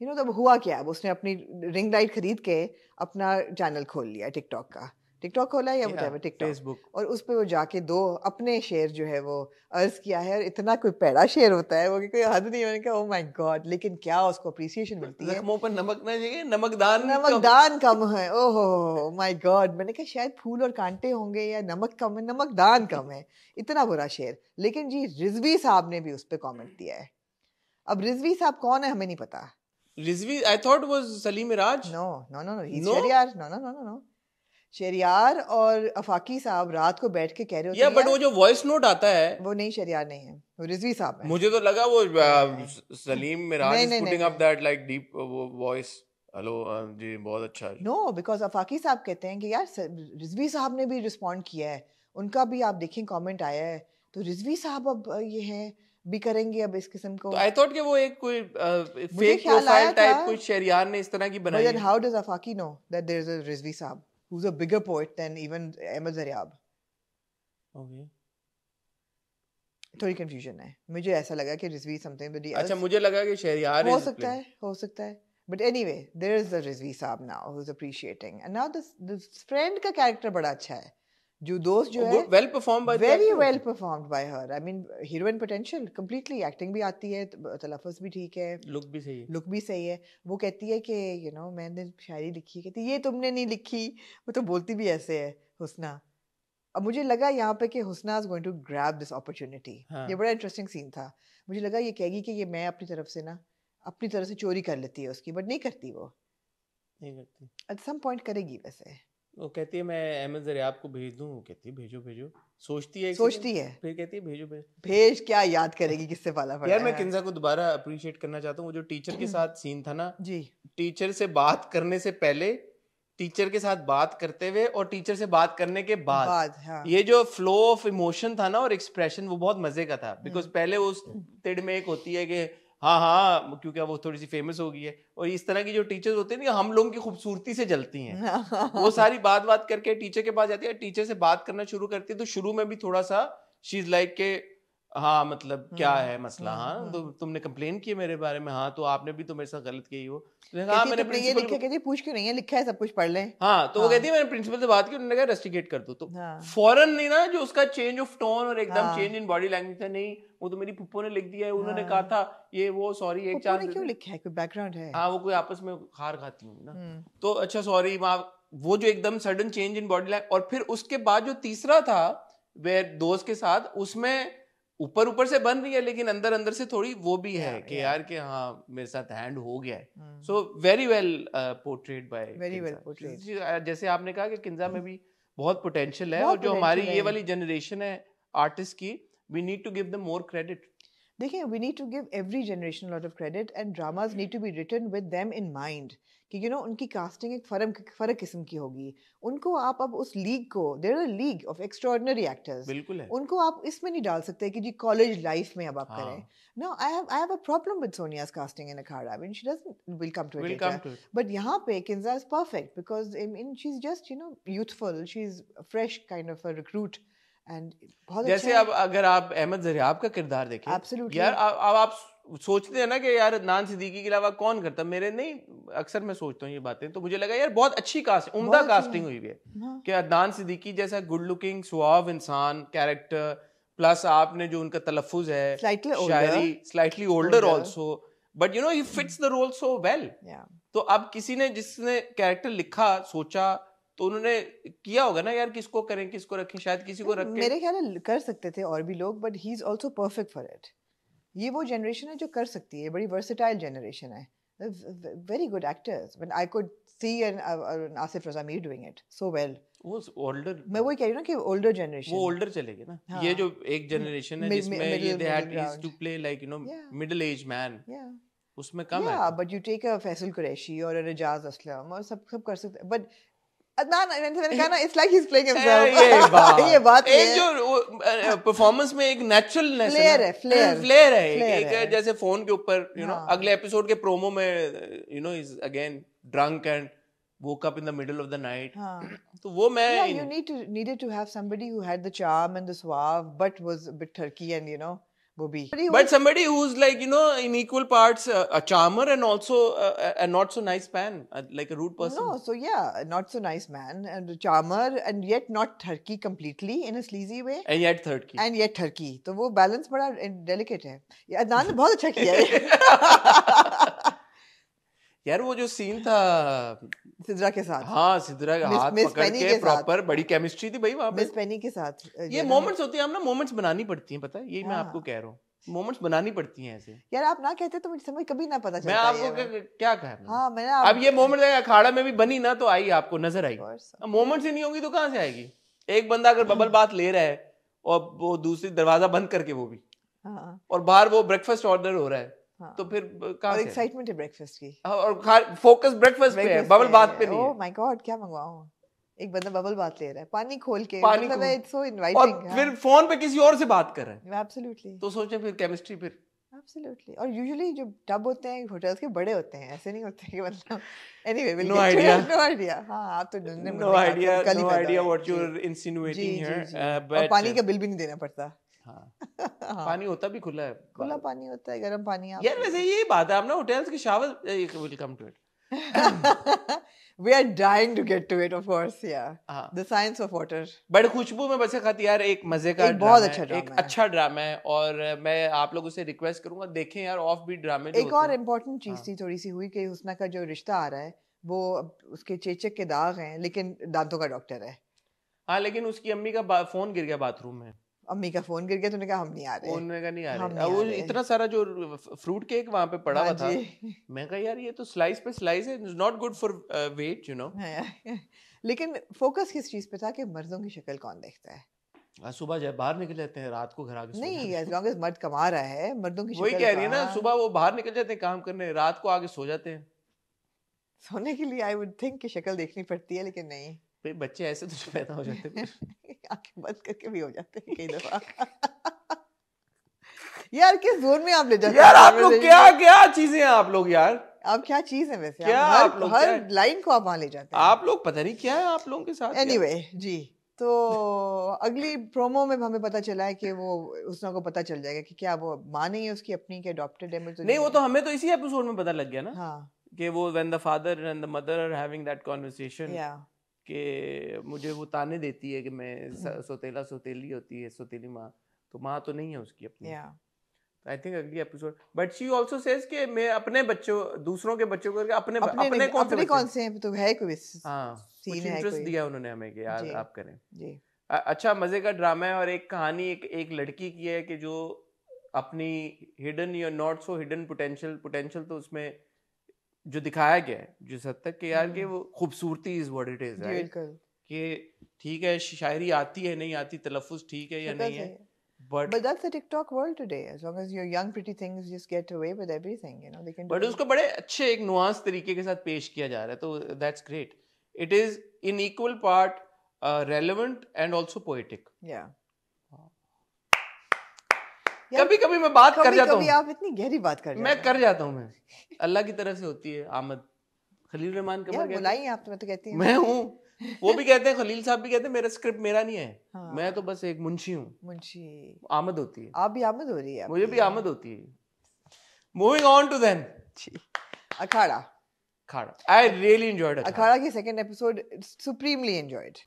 You know तब हुआ क्या, उसने अपनी ring light खरीद के अपना channel खोल लिया TikTok का, TikTok खोला या whatever TikTok, और उस पे वो जाके दो अपने शेयर जो है वो अर्ज किया है और इतना कोई पैड़ा शेयर होता है वो कि कोई हद नहीं। मैंने कहा ओह माय गॉड, लेकिन क्या उसको अप्रिसिएशन मिलती है। जख्मों पर नमक ना चाहिए, नमकदान कम है। ओह माय गॉड, मैंने कहा शायद फूल और कांटे होंगे या नमक कम है, नमकदान कम है, इतना बुरा शेयर। लेकिन जी रिजवी साहब ने भी उस पर कॉमेंट दिया है। अब रिजवी साहब कौन है हमें नहीं पता। Rizvi I thought was Saleem Miraj. No no no no, Shahryar और अफाकी साहब रात को बैठ के कह रहे होते हैं। बट वो जो वॉइस नोट आता है वो नहीं, शरियार नहीं है, वो रिजवी साहब है। मुझे तो लगा वो Saleem Miraj is putting up that like deep वो वॉइस। हेलो जी बहुत अच्छा है। नो बिकॉज अफाकी साहब कहते हैं कि यार रिजवी साहब ने भी रिस्पॉन्ड किया है, उनका भी आप देखें कॉमेंट आया है, तो रिजवी साहब अब ये है भी करेंगे अब इस किस्म को। आई थॉट कि वो एक कोई फेक प्रोफाइल टाइप कुछ शरियार ने इस तरह की बनाई। But how does Afaqi know that there is a Rizvi साहब who's a bigger poet than even Ahmed Zaryab? Okay, थोड़ी confusion है। मुझे ऐसा लगा कि रिजवी something but अच्छा मुझे लगा कि शहरियार हो सकता है, हो सकता है। But anyway, there is the Rizvi साहब now who's appreciating and now this friend का character बड़ा अच्छा है जो दोस्त जो है well performed by very well performed by her। I mean heroine potential completely, acting भी आती है, तलफ़ुज़ भी ठीक है, look भी सही है, वो कहती है कि you know मैंने शायरी लिखी, कहती है ये तुमने नहीं लिखी, वो तो बोलती भी ऐसे है हुस्ना। अब मुझे लगा यहाँ पे कि हुस्ना is going to grab this opportunity। ये बड़ा interesting scene था। मुझे लगा ये कहेगी कि ये मैं अपनी तरफ से ना अपनी तरफ से चोरी कर लेती है उसकी, बट नहीं करती, वो नहीं करती। at some point करेगी वैसे। वो कहती है मैं अहमद ज़रियाब को भेज दूँ, कहती है भेजो भेजो, सोचती है फिर कहती है भेजो भेज, क्या याद करेगी किससे पाला पड़ा। यार मैं किंजा को दोबारा अप्रिशिएट करना चाहता हूँ। वो जो टीचर के साथ सीन था ना जी, टीचर से बात करने से पहले, टीचर के साथ बात करते हुए और टीचर से बात करने के बाद हाँ। ये जो फ्लो ऑफ इमोशन था ना और एक्सप्रेशन वो बहुत मजे का था बिकॉज पहले उस तिड़ में एक होती है कि हाँ हाँ क्योंकि वो थोड़ी सी फेमस हो गई है और इस तरह की जो टीचर्स होते हैं ना हम लोगों की खूबसूरती से जलती हैं वो सारी बात करके टीचर के पास जाती है, टीचर से बात करना शुरू करती है। तो शुरू में भी थोड़ा सा शी इज लाइक के हाँ मतलब क्या है मसला, हाँ तो तुमने कंप्लेन की मेरे बारे में, हाँ तो आपने भी तो मेरे साथ गलत की हो, हाँ मैंने लिखा है सब कुछ पढ़ लें। हाँ तो वो कहती है मैंने प्रिंसिपल से बात की, उन्होंने कहा रेस्टिकेट कर दो। तो फौरन नहीं ना जो उसका चेंज ऑफ टोन और एकदम चेंज इन बॉडी लैंग्वेज था, नहीं वो तो मेरी पुप्पो ने लिख दिया है, उन्होंने कहा था ये वो सॉरी एक चांस क्यों लिखा है, कोई बैकग्राउंड है। हाँ वो कोई आपस में खार खाती हूँ ना, तो अच्छा सॉरी वो जो एकदम sudden change in body language. और फिर उसके बाद जो तीसरा था वे दोस्त के साथ, उसमें ऊपर ऊपर से बन रही है लेकिन अंदर अंदर से थोड़ी वो भी है कि यार के हाँ मेरे साथ हैंड हो गया है। So very well portrayed by, very well portrayed. जैसे आपने कहा कि किंजा में भी बहुत पोटेंशियल है और जो हमारी ये वाली जनरेशन है आर्टिस्ट की, we need to give them more credit. देखिए, we need to give every generation lot of credit and dramas need to be written with them in mind कि यू नो उनकी कास्टिंग एक फर्क किस्म की होगी. उनको आप अब उस लीग को, there is a league of extraordinary actors, बिल्कुल है, उनको आप इसमें नहीं डाल सकते कि जी कॉलेज लाइफ में अब आप करें. No, I have a problem with Sonia's casting in Akhara. I mean she doesn't, will come to it, but यहाँ पे Kinza is perfect because she is just you know youthful, she is fresh kind of a recruit. And जैसे अब अगर आप अहमद जरियाब का किरदार देखें, Absolutely. यार अब आप सोचते हैं ना कि यार अदनान सिद्दीकी के अलावा कौन करता. मेरे नहीं, अक्सर मैं सोचता हूँ ये बातें, तो मुझे लगा यार बहुत अच्छी कास्ट, उम्दा कास्टिंग हुई है कि अदनान सिद्दीकी जैसा गुड लुकिंग सुहाव इंसान कैरेक्टर, प्लस आपने जो उनका तलफ्फुज है शायरी, slightly older also, but you know he fits the role so well. तो अब किसी ने जिसने कैरेक्टर लिखा, सोचा, तो उन्होंने किया होगा ना यार किसको करें किसको रखें, शायद किसी को रखें. मेरे ख्याल में कर सकते थे और भी लोग, but he is also perfect for it. ये वो जनरेशन है जो कर सकती है, बड़ी वर्सेटाइल जनरेशन है, very good actors. When I could see an Asif Raza me doing it so well. वो ओल्डर, मैं वही कह रही हूं ना कि ओल्डर जनरेशन, वो ओल्डर चले गए ना. हाँ. ये जो एक जनरेशन है जिसमें ये they had used to play like you know middle age man, उसमें कम है. But you take a Faisal Qureshi और रिजाज असलम और सब कर सकते हैं. बट अदनान, मैंने कहा ना, it's like he is playing himself. ये बात है, एक जो परफॉर्मेंस में एक नेचुरलनेस है, फ्लेयर है एक जैसे फोन के ऊपर यू नो अगले एपिसोड के प्रोमो में you know is again drunk and woke up in the middle of the night. So wo main you needed to have somebody who had the charm and the suave but was a bit turkey and you know but somebody who's like you know in equal parts a charmer and also a not so nice man, like a rude person. No, so yeah, not so nice man and a charmer and yet not turkey completely in a sleazy way. And yet turkey. तो वो balance बड़ा delicate है. अदनान ने बहुत अच्छा किया है. यार वो जो सीन था सिद्रा के साथ, हाँ, सिद्रा का हाथ पकड़ के प्रॉपर, बड़ी केमिस्ट्री थी भाई वहाँ पे मिस पेनी के साथ. ये मोमेंट्स होती हैं, हम ना मोमेंट्स बनानी पड़ती हैं, पता है, ये मैं आपको कह रहा हूँ, मोमेंट्स बनानी पड़ती हैं ऐसे. यार आप ना कहते तो मुझे समझ कभी ना पता चलता. मैं आपको क्या कह रहा हूँ, मैंने अब ये मोमेंट अखाड़ा में भी बनी ना, तो आई, आपको नजर आई. मोमेंट्स ही नहीं होंगी तो कहाँ से आएगी. एक बंदा अगर बबल बात ले रहा है और वो दूसरी दरवाजा बंद करके, वो भी और बाहर वो ब्रेकफास्ट ऑर्डर हो रहा है, तो फिर और एक्साइटमेंट है ब्रेकफास्ट की और फोकस ब्रेकफास्ट पे है, बबल बात पे नहीं. ओह माय गॉड, क्या मंगवाऊं. एक बंदा बबल बात ले रहा है पानी खोल के, मतलब इट्स सो इनवाइटिंग, और फिर फोन पे किसी और से बात कर रहा है. एब्सोल्युटली. तो सोचे फिर केमिस्ट्री, फिर एब्सोल्युटली. और यूजुअली जो टब होते हैं होटल्स के बड़े होते हैं, ऐसे नहीं होते कि मतलब एनीवे नो आईडिया. हां, आप तो no idea what you are insinuating here. But पानी का बिल भी नहीं देना पड़ता. हाँ. पानी होता भी खुला है, खुला पानी होता है, गर्म पानी. यार वैसे ये बात है, आपने होटल्स के shower, welcome to it, we are dying to get to it, of course. या the science of water. But खुशबू में बसे खाती यार एक मजे का, बहुत अच्छा ड्रामा है, और मैं आप लोगों से रिक्वेस्ट करूंगा देखें यार ऑफ बीट ड्रामे. एक और इम्पोर्टेंट चीज थी थोड़ी सी हुई कि हुस्ना का जो रिश्ता आ रहा है, वो उसके चेचक के दाग हैं लेकिन दांतों का डॉक्टर है. हाँ, लेकिन उसकी अम्मी का फोन गिर गया बाथरूम में, अम्मी का फोन गिर गया, तो उन्होंने कहा हम नहीं आ रहे, वो इतना सारा जो फ्रूट केक वहाँ पे पड़ा हुआ था, मैं कहा यार ये तो स्लाइस पे स्लाइस है, it's not good for weight you know. लेकिन फोकस किस चीज पे था कि मर्दों की शक्ल कौन देखता है. सुबह जब बाहर निकल जाते हैं, रात को घर आके नहीं, as long as मर्द कमा रहा है, मर्दों की वही कह रही है ना, सुबह वो बाहर निकल जाते हैं काम करने, रात को आके सो जाते हैं सोने के लिए. आई वुड थिंक कि शक्ल देखनी पड़ती है, लेकिन नहीं, बच्चे ऐसे तो पैदा हो जाते हैं, आंखें बंद करके भी हो जाते हैं कई दफा. यार किस जोन में आप ले जाते हैं यार, आप लोग क्या चीजें हैं आप लोग, यार आप क्या चीज है वैसे, क्या आप लोग हर लाइन को आप वहां ले जाते हैं, आप लोग पता नहीं क्या है आप लोगों के साथ. एनीवे जी, तो अगली प्रोमो में हमें पता चला है कि वो उसना को पता चल जाएगा कि क्या वो माँ नहीं है उसकी अपनी, के अडॉप्टेड है. नहीं, वो तो हमें तो इसी एपिसोड में पता लग गया ना. हाँ, कि वो when the father and the mother are having that conversation, कि मुझे वो ताने देती है कि मैं सोतेला सोतेली होती है, सोतेली माँ, तो माँ तो नहीं है उसकी अपनी. आई थिंक अगली episode. But she also says कि मैं अपने बच्चों, दूसरों के बच्चों को अपने कौन से हैं, तो है कोई सीन है, इंटरेस्ट दिया उन्होंने हमें कि यार आप करें जी. अच्छा मजे का ड्रामा है, और एक कहानी एक लड़की की है कि जो अपनी हिडन या नॉट सो हिडन पोटेंशियल तो उसमें जो दिखाया गया है जिस हद तक, कि यार कि वो खूबसूरती is what it is, right, कि ठीक है शायरी आती है नहीं आती, तलफ्फुज ठीक है या नहीं है, But that's the TikTok world today. As long as your young pretty things just get away with everything, you know, they can. But उसको बड़े अच्छे एक nuanced तरीके के साथ पेश किया जा रहा है, तो that's great. It is in equal part relevant and also poetic. Yeah. कभी-कभी मैं बात कर जाता हूँ. कभी-कभी आप इतनी गहरी बात कर जाते हैं. मैं कर जाता हूँ मैं. अल्लाह की तरफ से होती है आमद. खलील रहमान कमर कहते हैं. बुलाई आप तो मैं तो कहती हूँ. मैं हूँ. वो भी कहते हैं, खलील साहब भी कहते हैं मेरा स्क्रिप्ट मेरा नहीं है, हाँ, मैं तो बस एक मुंशी हूँ. मुंशी आमद होती है. आप भी आमद हो रही है. मुझे भी आमद होती है. Moving on to then Akhara. I really enjoyed Akhara. Akhara की सेकंड एपिसोड सुप्रीमली एंजॉयड.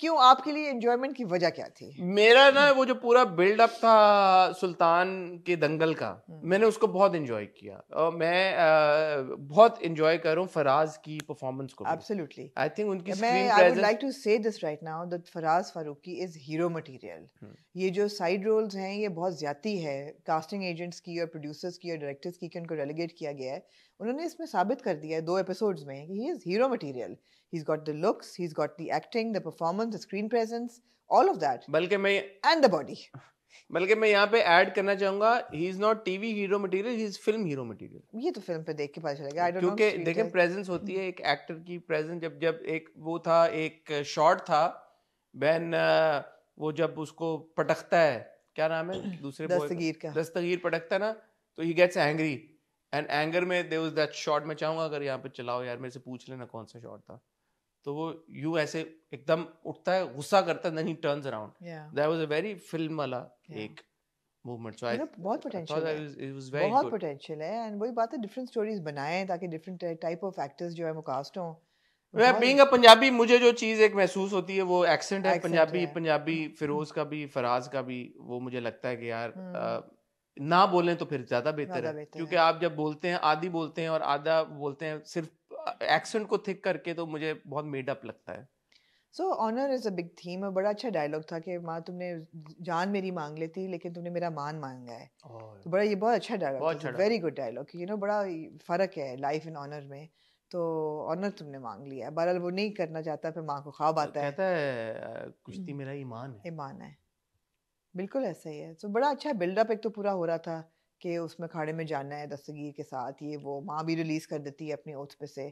क्यों आपके लिए एंजॉयमेंट की वजह क्या थी? मेरा ना वो जो पूरा बिल्डअप था सुल्तान के दंगल का, मैंने उसको बहुत एंजॉय किया और मैं बहुत एंजॉय कर रहा हूँ फराज की परफॉर्मेंस को. एब्सोल्युटली. आई थिंक उनकी screen presence, I would like to say this right now that Faraz Farooqui is hero material. ये जो साइड रोल्स हैं ये बहुत ज्यादा है कास्टिंग एजेंट्स की और प्रोड्यूसर्स की और डायरेक्टर्स की कि उनको रेलीगेट किया गया है. उन्होंने इसमें साबित कर दिया है 2 एपिसोड्स में कि he is hero material. He is got the looks, he is got the acting, the performance, the screen presence, all of that. बल्कि मैं एंड द बॉडी, बल्कि मैं यहाँ पे ऐड करना चाहूंगा, he is not TV hero material, he is film hero material. ये तो फिल्म पे देख के पता चलेगा. आई डोंट नो क्योंकि देखें प्रेजेंस होती है एक एक्टर की प्रेजेंस. जब जब एक वो था, एक शॉट था बैन वो जब उसको पटकता है, क्या नाम है दूसरे दस्तगीर का, दस्तगीर पटकता है ना, तो he gets angry and anger में देयर वाज दैट शॉट. मैं चाहूंगा अगर यहाँ पे चलाओ यार, मेरे से पूछ लेना कौन सा शॉट था. तो वो यू ऐसे एकदम उठता है, गुस्सा करता है, then he turns around. That was a very film वाला एक मूवमेंट. सो आई बहुत पोटेंशियल है, इट वाज वेरी गुड. बहुत पोटेंशियल है एंड वही बात है डिफरेंट स्टोरीज बनाएं ताकि डिफरेंट टाइप ऑफ एक्टर्स जो है वो कास्ट हों. मैं बीइंग अ पंजाबी, मुझे जो चीज एक महसूस होती है वो एक्सेंट है पंजाबी. पंजाबी फिरोज का भी फराज का भी, वो मुझे लगता है कि यार ना बोलें तो फिर ज्यादा बेहतर है, क्योंकि आप जब बोलते हैं आधी बोलते हैं और आधा बोलते हैं सिर्फ एक्सेंट को थिक करके, तो मुझे बहुत मेड अप लगता है. So honour is a big theme. बड़ा अच्छा डायलॉग था कि माँ तुमने जान मेरी मांग लेती लेकिन तुमने मेरा मान मांगा है. तो बड़ा ये बहुत अच्छा dialogue, very good dialogue. You know बड़ा फर्क है लाइफ इन ऑनर में. तो ऑनर तुमने मांग लिया है. बहरहाल वो नहीं करना चाहता, फिर माँ को ख्वाब आता है, कहता है कुश्ती मेरा ईमान है. ईमान है, बिल्कुल ऐसा ही है. तो बड़ा अच्छा बिल्डअप एक तो पूरा हो रहा था कि उसमें खाड़े में जाना है दस्तगीर के साथ. ये वो माँ भी रिलीज़ कर देती है अपनी ओथ पे से,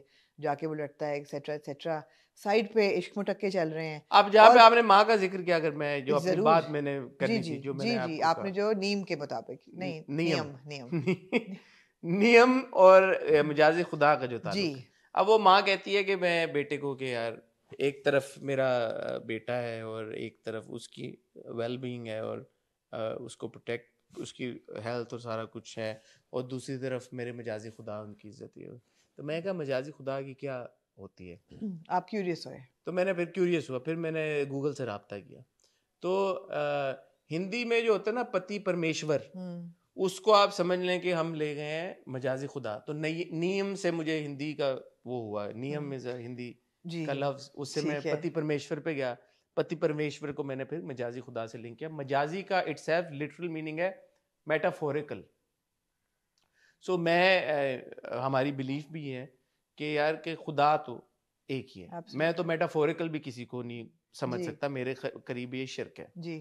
जाके वो लड़ता है एक्सेट्रा एक्सेट्रा. साइड पे इश्क मुटक्के चल रहे हैं. आप जहाँ पे आपने माँ का जिक्र किया, अगर मैं जो अपनी बात मैंने करनी थी जो मैंने जी आपने जो नीम के मुताबिक नहीं नियम और मजाजी खुदा का जो था जी. अब वो माँ कहती है कि मैं बेटे को कि यार एक तरफ मेरा बेटा है और एक तरफ उसकी वेलबींग है और उसको प्रोटेक्ट, उसकी हेल्थ और सारा कुछ है, और दूसरी तरफ मेरे मजाजी खुदा उनकी इज्जत है. तो मैं कहा मजाजी खुदा की क्या होती है? आप क्यूरियस हुए तो मैंने फिर क्यूरियस हुआ, फिर मैंने गूगल से रब्ता किया. तो हिंदी में जो होता है ना पति परमेश्वर, उसको आप समझ लें कि हम ले गए हैं मजाजी खुदा. तो नियम से मुझे हिंदी का वो हुआ, नियम में हिंदी का लफ्ज, उससे मैं पति परमेश्वर पे गया. पति परमेश्वर को मैंने फिर मजाजी खुदा से लिंक किया. मजाजी का इटसेल्फ लिटरल मीनिंग है मेटाफोरिकल. सो मैं हमारी बिलीफ भी है कि यार के खुदा तो एक ही है. मैं तो मेटाफोरिकल भी किसी को नहीं समझ सकता, मेरे करीब ये शिरक है जी.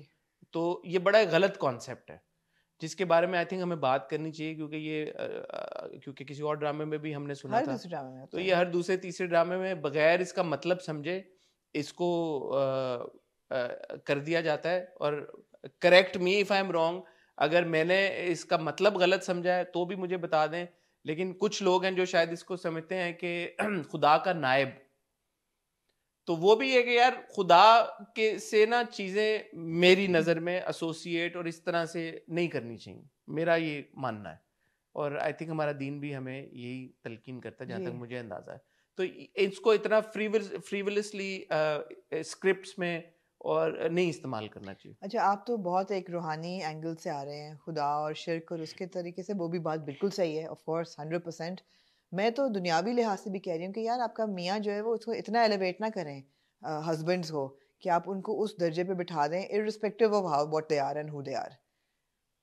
तो ये बड़ा गलत कॉन्सेप्ट है जिसके बारे में आई थिंक हमें बात करनी चाहिए, क्योंकि ये क्योंकि किसी और ड्रामे में भी हमने सुना था, तो ये हर दूसरे तीसरे ड्रामे में बगैर इसका मतलब समझे इसको कर दिया जाता है. और correct me if I am wrong, अगर मैंने इसका मतलब गलत समझा है तो भी मुझे बता दें. लेकिन कुछ लोग हैं जो शायद इसको समझते हैं कि खुदा का नायब, तो वो भी है कि यार खुदा के से ना चीज़ें मेरी नज़र में एसोसिएट और इस तरह से नहीं करनी चाहिए, मेरा ये मानना है. और आई थिंक हमारा दीन भी हमें यही तलकीन करता है, जहाँ तक मुझे अंदाज़ा है. तो इसको इतना फ्रीविलसली स्क्रिप्ट्स में और नहीं इस्तेमाल करना चाहिए. अच्छा, आप तो बहुत एक रूहानी एंगल से आ रहे हैं, खुदा और शिरक और उसके तरीके से, वो भी बात बिल्कुल सही है, ऑफ कोर्स 100%. मैं तो दुनियावी लिहाज से भी कह रही हूँ कि यार आपका मियाँ जो है वो उसको इतना एलिवेट ना करें हस्बैंड्स को कि आप उनको उस दर्जे पे बिठा दें irrespective of how what they are and who they are.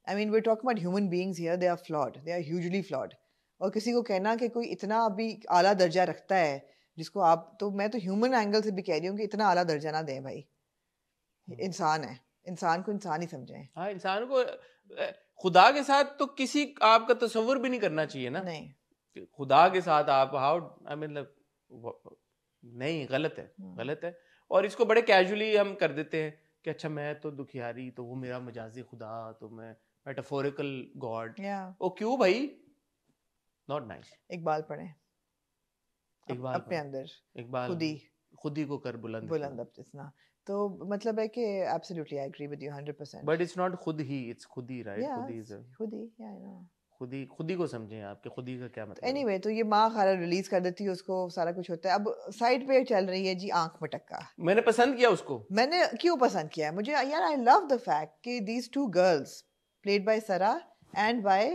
I mean we are talking about human beings here, they are flawed, they are hugely flawed. और किसी को कहना कि कोई इतना अभी आला दर्जा रखता है जिसको आप तो मैं तो ह्यूमन एंगल से भी कह रही हूँ कि इतना आला दर्जा ना दें भाई, इंसान है, इंसान को इंसान ही समझें। हाँ, इंसान को खुदा के साथ तो किसी आपका तस्वुर भी नहीं करना चाहिए ना, नहीं खुदा के साथ आप हाउ आई मीन नहीं, गलत है, गलत है। और इसको बड़े कैजुअली हम कर देते हैं कि अच्छा मैं तो दुखियारी, तो वो मेरा मजाजी खुदा, तो मैं मेटाफोरिकल गॉड। ओ क्यों भाई, नॉट नाइस। इकबाल पढ़े, इकबाल अपने अंदर, इकबाल खुदी को कर बुलंद, बुलंद अब इतना तो मतलब है कि absolutely I agree with you 100%। But it's not खुद ही, इट्स खुदी, राइट? खुदी इज खुदी, या आई नो, खुदी, खुदी को समझें आपके खुदी का क्या मतलब। एनीवे तो ये माँ खाला रिलीज कर देती है, उसको सारा कुछ होता है। अब साइड पे चल रही है जी आंख मटक्का। मैंने पसंद किया उसको, मैंने क्यों पसंद किया, मुझे यार आई लव द फैक्ट कि these two girls played by Sara and by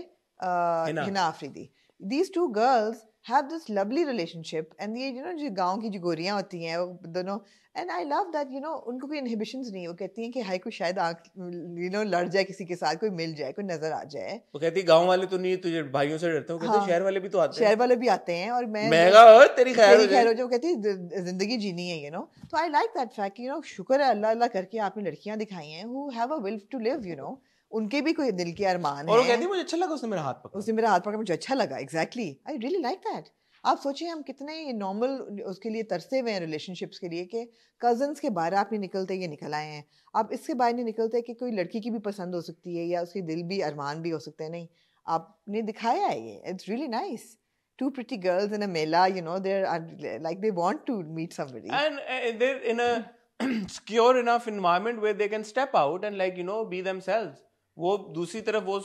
Hina Afridi, these two girls have this lovely relationship and ये यू नो जो गाँव की जो गोरियाँ होती हैं वो दोनों, and I love that you know उनको कोई इनहिबिशंस नहीं। वो कहती हैं कि हाय कोई शायद आंख यू नो लड़ जाए किसी के साथ, कोई मिल जाए, कोई नजर आ जाए। वो कहती गांव वाले तो नहीं तुझे भाइयों से डरते हो, कहते शहर वाले भी तो आते हैं, शहर वाले भी आते हैं और मैं तेरी खैर हो जाए, कहती जिंदगी जीनी है यू नो। तो I like that fact you know, शुक्र है अल्लाह अल्लाह करके आपने लड़कियां दिखाई हैं who have a will to live you know, उनके भी कोई दिल के अरमान है। और वो कहती मुझे अच्छा लगा, उसने मेरा हाथ पकड़ा, उसने मेरा हाथ पकड़ा, मुझे अच्छा लगा। Exactly, I really like that. आप सोचिए हम कितने नॉर्मल उसके लिए तरसे हुए हैं रिलेशनशिप्स के लिए कि कज़न्स के बाहर आप नहीं निकलते, ये निकल आए हैं, आप इसके बारे नहीं निकलते कि कोई लड़की की भी पसंद हो सकती है या उसके दिल भी अरमान भी हो सकते हैं। नहीं, आपने दिखाया है ये। It's really nice, two pretty girls in a mela, you know they are like they want to meet somebody and they are in a secure enough environment where they can step out and like you know be themselves. वो दूसरी तरफ वो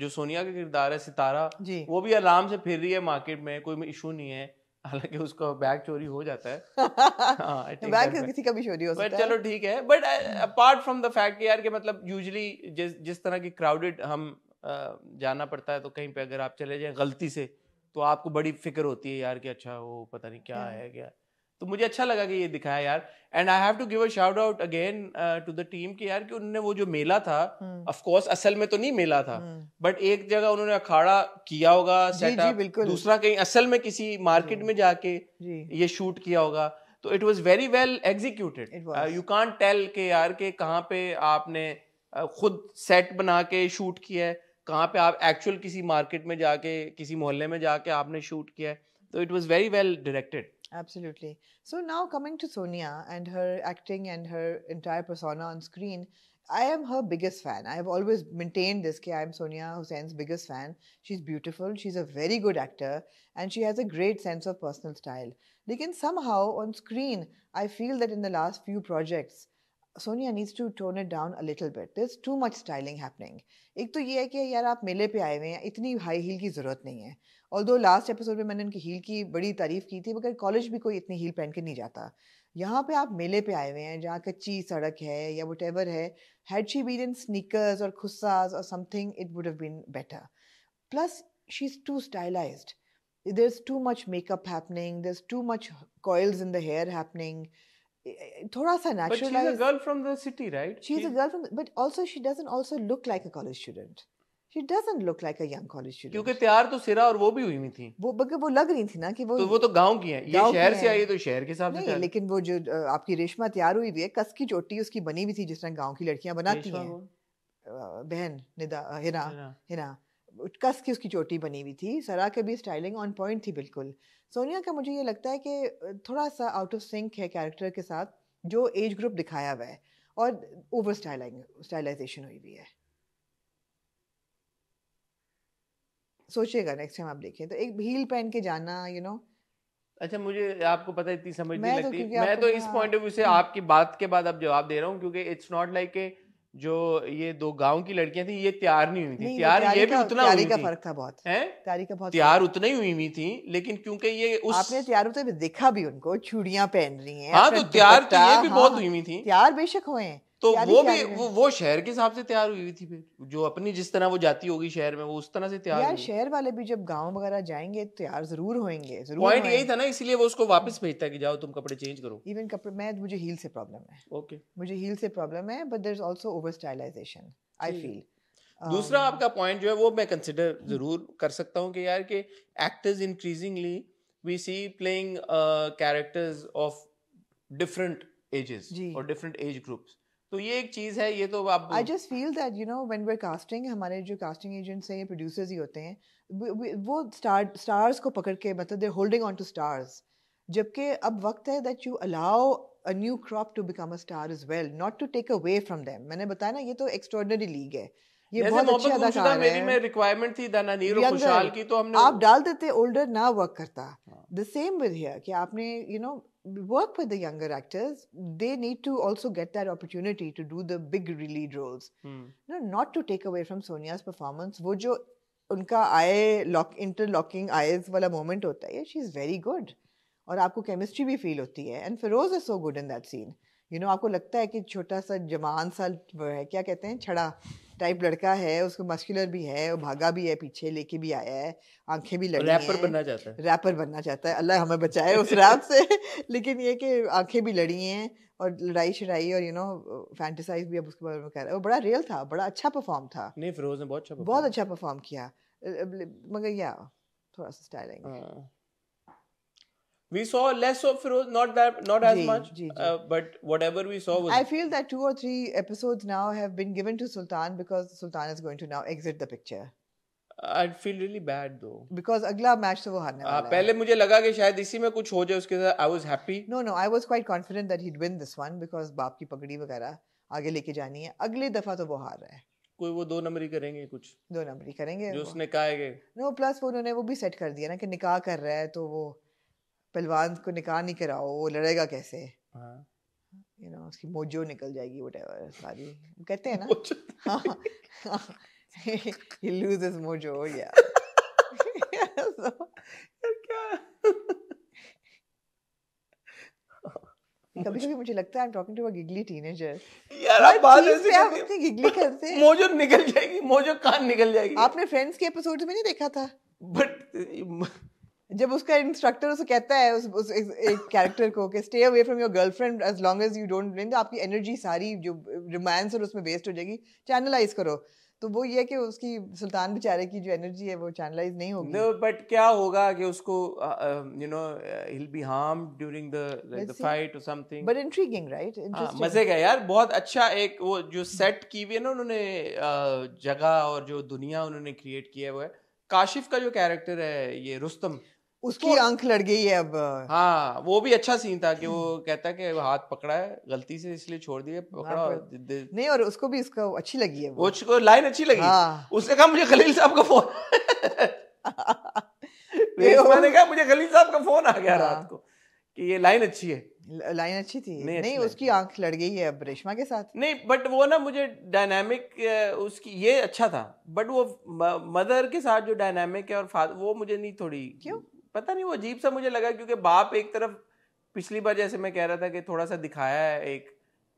जो सोनिया का किरदार है सितारा, वो भी आराम से फिर रही है मार्केट में, कोई इशू नहीं है, हालांकि उसका बैग चोरी हो जाता है। बैग किसी का भी चोरी हो सकता है, चलो ठीक है। But apart from the fact यार कि मतलब यूजुअली जिस तरह की क्राउडेड हम जाना पड़ता है, तो कहीं पे अगर आप चले जाए गलती से तो आपको बड़ी फिक्र होती है यार कि अच्छा वो पता नहीं क्या है क्या। तो मुझे अच्छा लगा कि ये दिखाया यार। And I have to give a shout out again to the team कि यार कि उन्होंने वो जो मेला था, ऑफ कोर्स असल में तो नहीं मेला था, बट एक जगह उन्होंने अखाड़ा किया होगा सेटअप, दूसरा कहीं असल में किसी मार्केट में जाके ये शूट किया होगा। तो it was very well executed. You can't tell के यार के कहाँ पे आपने खुद सेट बना के शूट किया है, कहाँ पे आप एक्चुअल किसी मार्केट में जाके किसी मोहल्ले में जाके आपने शूट किया है। तो it was very well directed. Absolutely. So now coming to Sonia and her acting and her entire persona on screen, I am her biggest fan. I have always maintained this, I am Sonia Hussein's biggest fan. She's beautiful, she's a very good actor and she has a great sense of personal style. Lekin somehow on screen, I feel that in the last few projects, Sonia needs to tone it down a little bit, there is too much styling happening. एक तो ये है कि यार आप मेले पे आए हुए हैं, इतनी हाई हील की ज़रूरत नहीं है। ऑल्दो लास्ट एपिसोड में मैंने उनकी हील की बड़ी तारीफ़ की थी, मगर कॉलेज भी कोई इतनी हील पहन के नहीं जाता। यहाँ पे आप मेले पे आए हुए हैं जहाँ कच्ची सड़क है या व्हाटएवर है। Had she been in sneakers और खुस्सास और something, it would have been better. Plus she is too stylised, there is too much makeup happening, there is too much coils in the hair happening, थोड़ा सा natural. But she is a girl from the city, right? She is a girl from, but also she doesn't also look like a college student, she doesn't look like a young college student, क्योंकि तैयार तो सिरा और वो भी हुई हुई थी, वो लग रही थी ना कि वो तो गांव की है, ये शहर से आई है तो शहर के हिसाब से। लेकिन वो जो आपकी रेशमा तैयार हुई हुई है, कस की चोटी उसकी बनी हुई थी जिस तरह गाँव की लड़कियां बनाती हैं, बहन हिना कस की उसकी चोटी बनी हुई थी, सरा के भी स्टाइलिंग ऑन पॉइंट थी बिल्कुल। सोनिया का मुझे ये लगता है कि थोड़ा सा आउट ऑफ सिंक है कैरेक्टर के साथ जो एज ग्रुप दिखाया हुआ है, और ओवर स्टाइलाइजेशन हुई भी है। सोचिएगा नेक्स्ट टाइम आप देखें तो, एक हील पहन के जाना यू नो। अच्छा मुझे आपको पता इतनी समझ नहीं लगती, मैं तो इस पॉइंट ऑफ व्यू से आपकी बात के बाद अब जवाब दे रहा हूँ, क्योंकि इट्स नॉट लाइक के जो ये दो गांव की लड़कियां थी ये तैयार नहीं हुई थी, तैयार ये भी उतना हुई का फर्क था बहुत, तैयार उतना ही हुई थी, लेकिन क्योंकि ये आपने तैयार होते देखा भी उनको, चूड़ियां पहन रही हैं। हाँ तो तैयार ये भी बहुत हुई थी, तैयार बेशक हुए हैं तो वो भी वो शहर के हिसाब से तैयार हुई थी, जो अपनी जिस तरह वो जाती होगी शहर में वो उस तरह से तैयार। यार शहर वाले भी जब गांव वगैरह जाएंगे तैयार जरूर होंगे। पॉइंट यही था ना, इसलिए वो उसको वापस भेजता है कि जाओ तुम कपड़े चेंज करो। इवन कपड़े, मैं मुझे हील से प्रॉब्लम है। ओके मुझे हील से प्रॉब्लम है, but there is also over stylization I feel. दूसरा आपका पॉइंट जो है वो मैं कंसीडर जरूर कर सकता हूँ कि यार के actors increasingly we see playing characters of different ages or different age groups. तो ये एक चीज़ है, ये तो आप I just feel that you know when we're casting, हमारे जो casting agents हैं ये producers ही होते हैं, वो stars को पकड़ के मतलब they're holding on to stars. जबकि अब वक्त है that you allow a new crop to become a star as well, not to take away from them. मैंने बताया ना ये तो extraordinary league है, ये बहुत अच्छे अदाकार हैं। मेरी में requirement थी दानानीर और खुशाल की, तो हमने आप डाल देते older ना work करता। The same with here कि आपने you know work with the younger actors, they need to also get that opportunity to do the big lead roles. No, not to take away from Sonia's performance. वो जो उनका eye lock interlocking eyes वाला moment होता है, she is very good. और आपको chemistry भी feel होती है. And Feroz is so good in that scene. You know आपको लगता है कि छोटा सा जवान सा वो है, क्या कहते हैं, छड़ा टाइप लड़का है, उसको मस्कुलर भी है, वो भागा भी है, पीछे लेके भी आया है, आंखें भी लड़ी हैं, रैपर बनना चाहता है, अल्लाह हमें बचाए उस रैप से लेकिन ये कि आंखें भी लड़ी हैं और लड़ाई शड़ाई और यू नो फैंटेसाइज भी अब उसके बारे में कह रहा है, वो बड़ा रियल था, बड़ा अच्छा परफॉर्म था। नहीं फिरोज ने बहुत अच्छा परफॉर्म किया, मगर या थोड़ा सा styling we saw less of Feroz, not as much. But whatever we saw was I feel that 2 or 3 episodes now have been given to Sultan because Sultan is going to now exit the picture. I feel really bad though because agla match se wo haarne wala hai. Pehle mujhe laga ki shayad isi mein kuch ho jaye uske sath, I was happy. No, I was quite confident that he'd win this one because baap ki pagdi wagaira aage leke jani hai, agli dafa to wo haar raha hai, कोई वो 2 नंबरी करेंगे, कुछ 2 नंबरी करेंगे जो उसने कहा है। नो प्लस उन्होंने वो भी सेट कर दिया ना कि निकाह कर रहा है, तो वो पहलवान को निकाह नहीं कराओ, वो लड़ेगा कैसे, you know, उसकी मोजो निकल जाएगी, whatever, सारी कहते हैं ना, he loses mojo, yeah. कभी-कभी मुझे लगता है I'm talking to a giggly teenager. यार आप बात ऐसी करते हैं, giggly करते हैं, मोजो निकल जाएगी, मोजो कान निकल जाएगी। आपने फ्रेंड्स के एपिसोड में नहीं देखा था? But जब उसका इंस्ट्रक्टर उसे कहता है उस एक कैरेक्टर को कि stay away from your girlfriend as long as you don't blink, आपकी एनर्जी सारी जो रोमांस और उसमें वेस्ट हो जाएगी, चैनलाइज करो, तो वो ये कि उसकी सुल्तान बेचारे की जो एनर्जी है वो चैनलाइज नहीं होगी। बट क्या होगा कि उसको you know he will be harmed during the fight और समथिंग, बट इंट्रिगिंग राइट, मजे का यार, बहुत अच्छा एक वो जो सेट की हुई है ना उन्होंने जगह और जो दुनिया उन्होंने क्रिएट किया है, वो है काशिफ का जो कैरेक्टर है ये रुस्तम, उसकी आंख लड़ गई है अब। हाँ वो भी अच्छा सीन था कि वो कहता है कि हाथ पकड़ा है गलती से इसलिए छोड़ दिया, पकड़ा नहीं, और उसको भी इसका अच्छी लगी है, वो उसको लाइन अच्छी लगी। उसने कहा मुझे खलील साहब का फोन मैंने कहा मुझे खलील साहब का फोन आ गया रात को कि ये लाइन अच्छी है, लाइन अच्छी थी। नहीं उसकी आंख लड़ गई है अब रेशमा के साथ, नहीं बट वो ना मुझे डायनामिक उसकी ये अच्छा था, बट वो मदर के साथ जो डायनामिक है और फादर, वो मुझे नहीं थोड़ी क्यों पता नहीं वो अजीब सा मुझे लगा, क्योंकि बाप एक तरफ पिछली बार जैसे मैं कह रहा था कि थोड़ा सा दिखाया है एक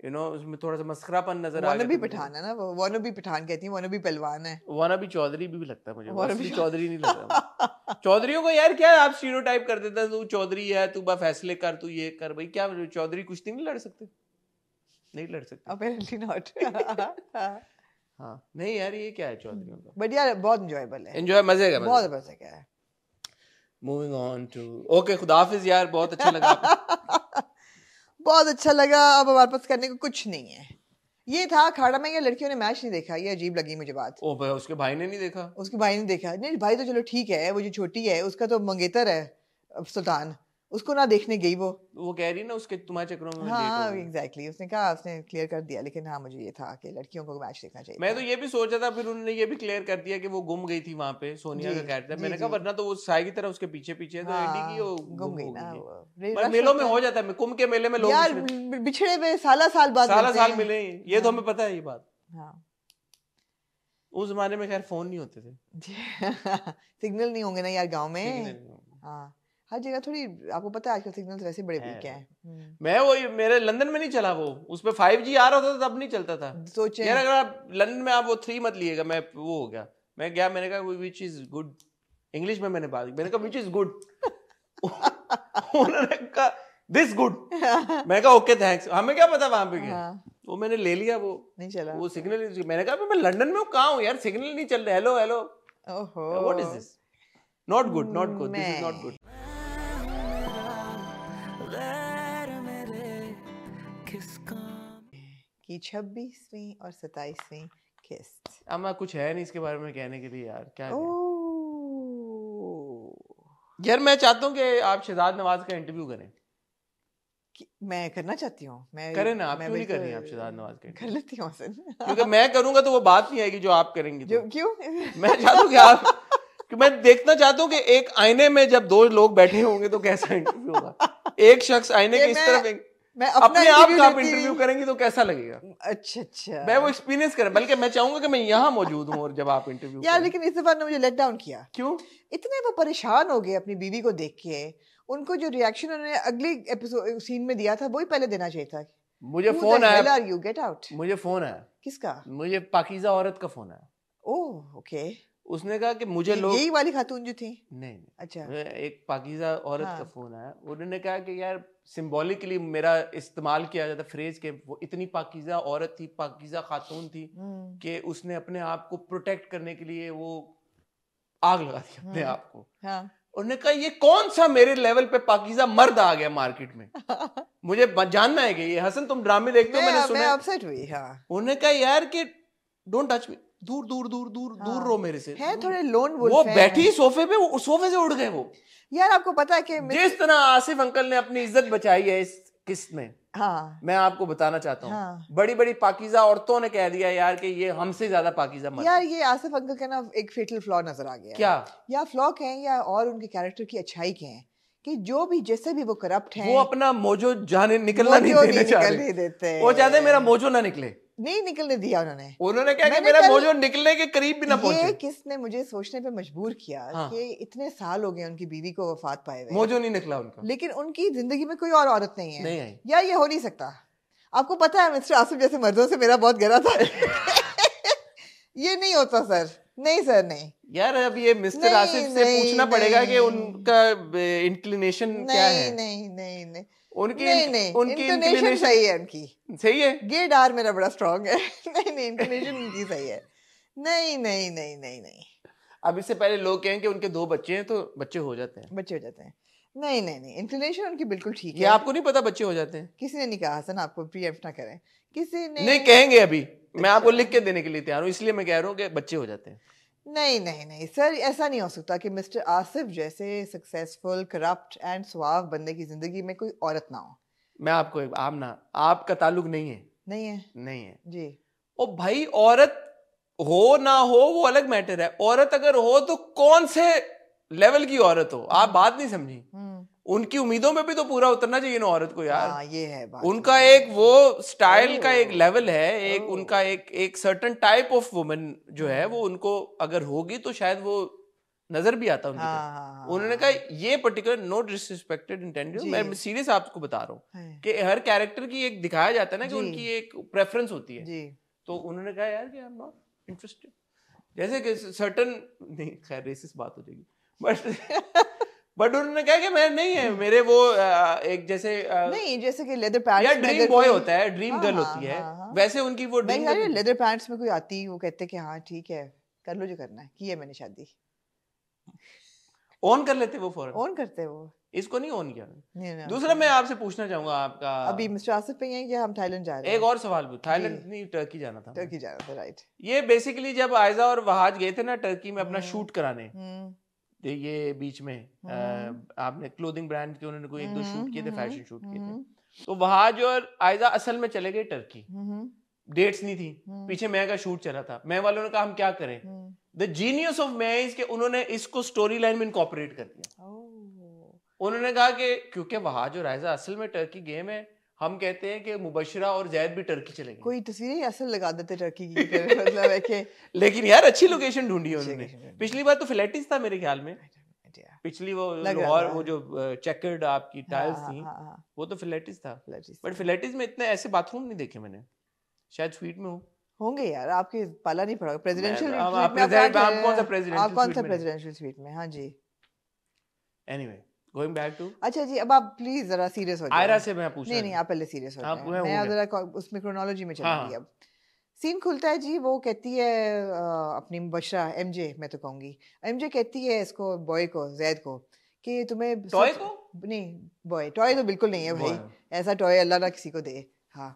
यू नो उसमें थोड़ा सा मस्खरापन नजर आ रहा है। वानबी पठान है ना, वानबी पठान कहती है, वानबी पहलवान है, वानबी चौधरी भी लगता है मुझे, वानबी चौधरी नहीं लगता चौधरियों को यार क्या आप स्टीरियोटाइप कर देते हैं, तू चौधरी है, तू बा फैसले कर, तू ये कर, भाई क्या चौधरी कुश्ती नहीं लड़ सकते, नहीं लड़ सकते अपेरेंटली नॉट। हां नहीं यार ये क्या है चौधरियों का, बट यार बहुत एंजॉयबल है, एंजॉय मजे का, बहुत मजे का है। Moving on to okay, खुदाफिज यार, बहुत अच्छा लगा बहुत अच्छा लगा, अब हमारे पास करने को कुछ नहीं है। ये था अखाड़ा में, ये लड़कियों ने मैच नहीं देखा, ये अजीब लगी मुझे बात। ओ भाई उसके भाई ने नहीं देखा, उसके भाई ने देखा नहीं, भाई तो चलो ठीक है, वो जो छोटी है उसका तो मंगेतर है सुल्तान, उसको ना देखने गई, वो कह रही ना उसके तुम्हारे चक्रों में। हाँ एग्जैक्टली, उसने कहा, उसने क्लियर कर दिया, लेकिन हाँ मुझे ये था कि लड़कियों को मैच देखना चाहिए। मैं तो ये भी सोचा था, फिर उन्होंने ये भी क्लियर कर दिया कि वो गुम गई थी वहाँ पे, सोनिया का कैरेक्टर, मैंने कहा वरना तो वो साई की तरह उसके पीछे पीछे गुम गई ना, मेलों में हो जाता है, कुंभ के मेले में लोग बिछड़े हुए साल मिले, ये तो हमें पता है ये बात। उस जमाने में खैर फोन नहीं होते थे, सिग्नल नहीं होंगे ना यार गाँव में, हर जगह थोड़ी आपको पता है आजकल सिग्नल्स वैसे बड़े वीक हैं। मैं वो मेरे लंदन में नहीं चला, वो उस पे 5G आ रहा था तब नहीं चलता था, सोचें यार अगर आप लंदन में आप वो 3 मत लिएगा, मैं वो हो गया, मैं गया मैंने कहा विच इज गुड, इंग्लिश में मैंने बात, मैंने कहा विच इज गुड, उन्होंने कहा दिस गुड, मैंने कहा ओके थैंक्स, हमें क्या पता वहाँ पे गया, वो मैंने ले लिया, वो नहीं चला वो सिग्नल, मैंने कहा मैं लंदन में हूँ, कहाँ हूँ यार, सिग्नल नहीं चल रहा, hello hello, what is this, not good, not good, this is not good. की 26वीं और 27वीं किस्त। अम्मा कुछ है नहीं इसके बारे में कहने के लिए यार, क्या यार मैं चाहता हूँ कि आप शहजाद नवाज का इंटरव्यू करें। मैं करना चाहती हूँ। करें ना आप, क्यों नहीं कर रही हैं आप शहजाद नवाज का? कर लेती हूँ क्योंकि मैं करूँगा तो वो बात नहीं आएगी जो आप करेंगे। क्यों? मैं चाहता हूँ कि आप, कि मैं देखना चाहता हूँ कि एक आईने में जब दो लोग बैठे होंगे तो कैसा इंटरव्यू होगा। एक शख्स आईने के इस तरफ, मैं अपने आप का आप इंटरव्यू करेंगे तो कैसा लगेगा? अच्छा अच्छा, मैं वो एक्सपीरियंस करें। बल्कि मैं चाहूंगा कि मैं यहाँ मौजूद हूँ और जब आप इंटरव्यू यार। लेकिन इस बार ने मुझे लेट डाउन किया। क्यों? इतने वो परेशान हो गए अपनी बीवी को देख के। उनको जो रिएक्शन उन्होंने अगले एपिसोड सीन में दिया था वही पहले देना चाहिए था। मुझे फोन आया, मुझे फोन आया। किसका? मुझे पाकीजा औरत का फोन आया। Oh okay. उसने कहा कि मुझे लोग, यही वाली खातून जो थी? नहीं। अच्छा। एक पाकीजा औरत का फोन आया, उन्होंने कहा कि यार सिंबॉलिकली मेरा इस्तेमाल किया जाता फ्रेज के, वो इतनी पाकीजा औरत थी, पाकीजा खातून थी कि उसने अपने आप को प्रोटेक्ट करने के लिए वो आग लगा दी अपने आप को। उन्होंने कहा ये कौन सा मेरे लेवल पे पाकीजा मर्द आ गया मार्केट में, मुझे जानना है कि ये हसन तुम ड्रामे देखते हो, मैंने सुना। मैं अपसेट हुई। उन्होंने कहा यार कि डोंट टच मी, दूर दूर दूर दूर दूर रो मेरे से। हैं थोड़े लोन वो बैठी सोफे पे, वो सोफे से उड़ गए वो। यार आपको पता है कि जिस तरह आसिफ अंकल ने अपनी इज्जत बचाई है इस किस्त में, हाँ मैं आपको बताना चाहता हूँ, हाँ। बड़ी बड़ी पाकीजा औरतों ने कह दिया यार कि ये हमसे ज्यादा पाकीजा मर्द। यार ये आसिफ अंकल का ना एक फेटल फ्लॉ नजर आ गया। क्या? या फ्लॉ कहें या और उनके कैरेक्टर की अच्छाई कहें कि जो भी जैसे भी वो करप्ट है, वो अपना मोजो जाने निकलना नहीं देते। वो चाहते मेरा मोजो ना निकले, नहीं निकलने दिया उन्होंने। उन्होंने क्या कि मेरा मोजो निकलने के करीब भी ना पहुंचे। ये किसने मुझे सोचने पे मजबूर किया, हाँ। कि इतने साल हो गए उनकी बीवी को वफात पाए हुए, मोजो नहीं निकला उनका। लेकिन उनकी जिंदगी में कोई और औरत नहीं है, नहीं है। यार ये हो नहीं सकता। आपको पता है मिस्टर आसिफ जैसे मर्दों से मेरा बहुत गहरा था। ये नहीं होता सर, नहीं सर नहीं। यार अब ये मिस्टर आसिफ से पूछना पड़ेगा कि उनका इंक्लिनेशन क्या है। नहीं नहीं नहीं, उनकी इंक्लिनेशन सही है, उनकी सही है। गे डार मेरा बड़ा स्ट्रांग है। नहीं नहीं, इंक्लिनेशन उनकी सही है। नहीं नहीं नहीं नहीं नहीं, अब इससे पहले लोग कहें कि उनके दो बच्चे हैं तो बच्चे हो जाते हैं, बच्चे हो जाते हैं। नहीं नहीं नहीं, इंक्लिनेशन उनकी बिल्कुल ठीक है। आपको नहीं पता बच्चे हो जाते हैं? किसी ने नहीं कहा हसन, आपको प्रीएम्प्ट ना करें। किसी ने नहीं, कहेंगे अभी। मैं आपको लिख के देने के लिए तैयार हूँ, इसलिए मैं कह रहा हूँ कि बच्चे हो जाते हैं। नहीं नहीं नहीं सर, ऐसा नहीं हो सकता कि मिस्टर आसिफ जैसे सक्सेसफुल, करप्ट एंड सुहाव बंदे की जिंदगी में कोई औरत ना हो। मैं आपको आप ना, आपका ताल्लुक नहीं है, नहीं है, नहीं है जी। ओ भाई औरत हो ना हो वो अलग मैटर है, औरत अगर हो तो कौन से लेवल की औरत हो, आप बात नहीं समझी। उनकी उम्मीदों में भी तो पूरा उतरना चाहिए ना औरत को यार। ये है बात। उनका एक वो स्टाइल का एक लेवल है, एक उनका एक सर्टेन टाइप ऑफ वुमन जो है वो उनको अगर होगी तो शायद वो नजर भी आता उनकी। उन्होंने कहा ये पर्टिकुलर, नो डिसरिस्पेक्टेड इंटेंडेड, मैं सीरियस आपको बता रहा हूँ कि हर कैरेक्टर की एक दिखाया जाता है ना कि उनकी एक प्रेफरेंस होती है। तो उन्होंने कहा यार कि आई एम नॉट इंटरेस्टेड, जैसे कि सर्टेन, नहीं खैर रेसिस्ट बात हो जाएगी, बट उन्होंने कहा कि मैं नहीं है मेरे वो एक जैसे नहीं, जैसे कि लेदर पैंट्स या ड्रीम बॉय होता है, ड्रीम गर्ल होती है, वैसे उनकी वो ड्रीम गर्ल। लेदर पैंट्स में कोई आती है, वो कहते कि हाँ ठीक है कर लो जो करना है, की है मैंने शादी, ऑन कर लेते वो फौरन, ऑन करते वो, इसको नहीं ऑन किया। दूसरा मैं आपसे पूछना चाहूंगा आपका अभी मिस्टर आसिफ पे हैं कि हम थाईलैंड जा रहे हैं, एक और सवाल भी, थाईलैंड नहीं टर्की जाना था, टर्की जाना था राइट। ये बेसिकली जब आयजा और वहाज गए थे ना टर्की में अपना शूट कराने, ये बीच में आपने क्लोथिंग ब्रांड के उन्होंने कोई एक दो शूट किए थे, फैशन शूट किए थे, तो वहां जो और आयजा असल में चले गए टर्की, डेट्स नहीं थी, पीछे मैं का शूट चला था। मैं वालों ने कहा हम क्या करें, द जीनियस ऑफ मैं इज के उन्होंने इसको स्टोरी लाइन में इनकॉर्पोरेट कर दिया। उन्होंने कहा कि क्योंकि वहां जो आयजा असल में टर्की गए में, हम कहते हैं कि मुबशिरा और जैद भी टर्की चले गए, कोई तस्वीरें असल लगा देते टर्की की। मतलब है कि लेकिन यार अच्छी लोकेशन ढूंढी है उन्होंने। पिछली बार तो फिलेटिस था मेरे ख्याल में, पिछली वो लाहौर वो जो चेकर्ड आपकी टाइल्स थी, वो तो फिलेटिस था, बट फिलेटिस में इतने ऐसे बाथरूम नहीं देखे मैंने, शायद स्वीट में होंगे यार, आपके पाला नहीं पड़ा प्रेसिडेंशियल स्वीट में। हाँ जी, एनीवे going back to, अच्छा जी अब आप प्लीज जरा सीरियस हो जाइए। आयरा से मैं पूछ, नहीं नहीं आप पहले सीरियस हो जाइए, मैं जरा उसमें क्रोनोलॉजी में चलूंगी। अब सीन खुलता है जी, वो कहती है अपनी मुबशरा एमजे, मैं तो कहूंगी एमजे, कहती है इसको बॉय को, जैद को, कि तुम्हें टॉय को नहीं बॉय टॉय तो बिल्कुल नहीं है भाई, ऐसा टॉय अल्लाह ना किसी को दे। हाँ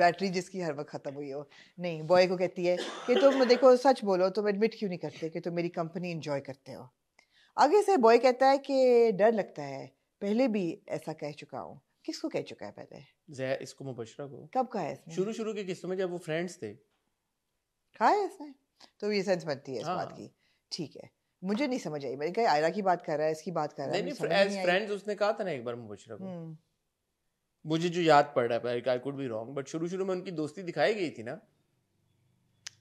बैटरी जिसकी हर वक्त खत्म हुई हो। नहीं बॉय को कहती है कि तुम देखो सच बोलो, तुम एडमिट क्यों नहीं करते कि तुम मेरी कंपनी एंजॉय करते हो। आगे से बॉय कहता है कि डर लगता है, पहले भी ऐसा कह चुका हूँ। किसको कह चुका है पहले? इसको मुबशिरा को। कब कहा है? शुरू शुरू के किस्सों में जब वो फ्रेंड्स थे कहा है इसने, तो ये सेंस बनती है इस बात की। ठीक है मुझे नहीं समझ आई, मैंने कहा आयरा की बात कर रहा है, इसकी बात कर रहा है। नहीं फ्रेंड्स उसने कहा था ना एक बार मुबशिरा को, मुझे जो याद पड़ रहा है I could be wrong, but शुरू शुरू में उनकी दोस्ती दिखाई गई थी ना।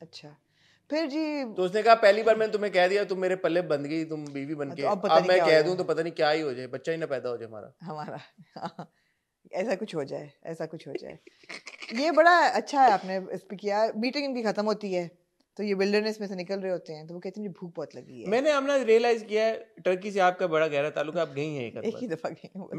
अच्छा फिर जी तो उसने कहा पहली बार मैंने तुम्हें कह दिया, तुम मेरे पल्ले बंद गई, तुम बीवी बन गई, अब मैं कह दूं तो पता नहीं क्या ही हो जाए, बच्चा ही ना पैदा हो जाए हमारा ऐसा कुछ हो जाए, ऐसा कुछ हो जाए। ये बड़ा अच्छा है आपने इस पे किया। मीटिंग इनकी खत्म होती है तो ये विल्डरनेस में से निकल रहे होते हैं, तो वो कहते हैं मुझे भूख बहुत लगी है। मैंने हमने रियलाइज किया है टर्की से आपका बड़ा गहरा ताल्लुक है, आप गई हैं एक ही दफा।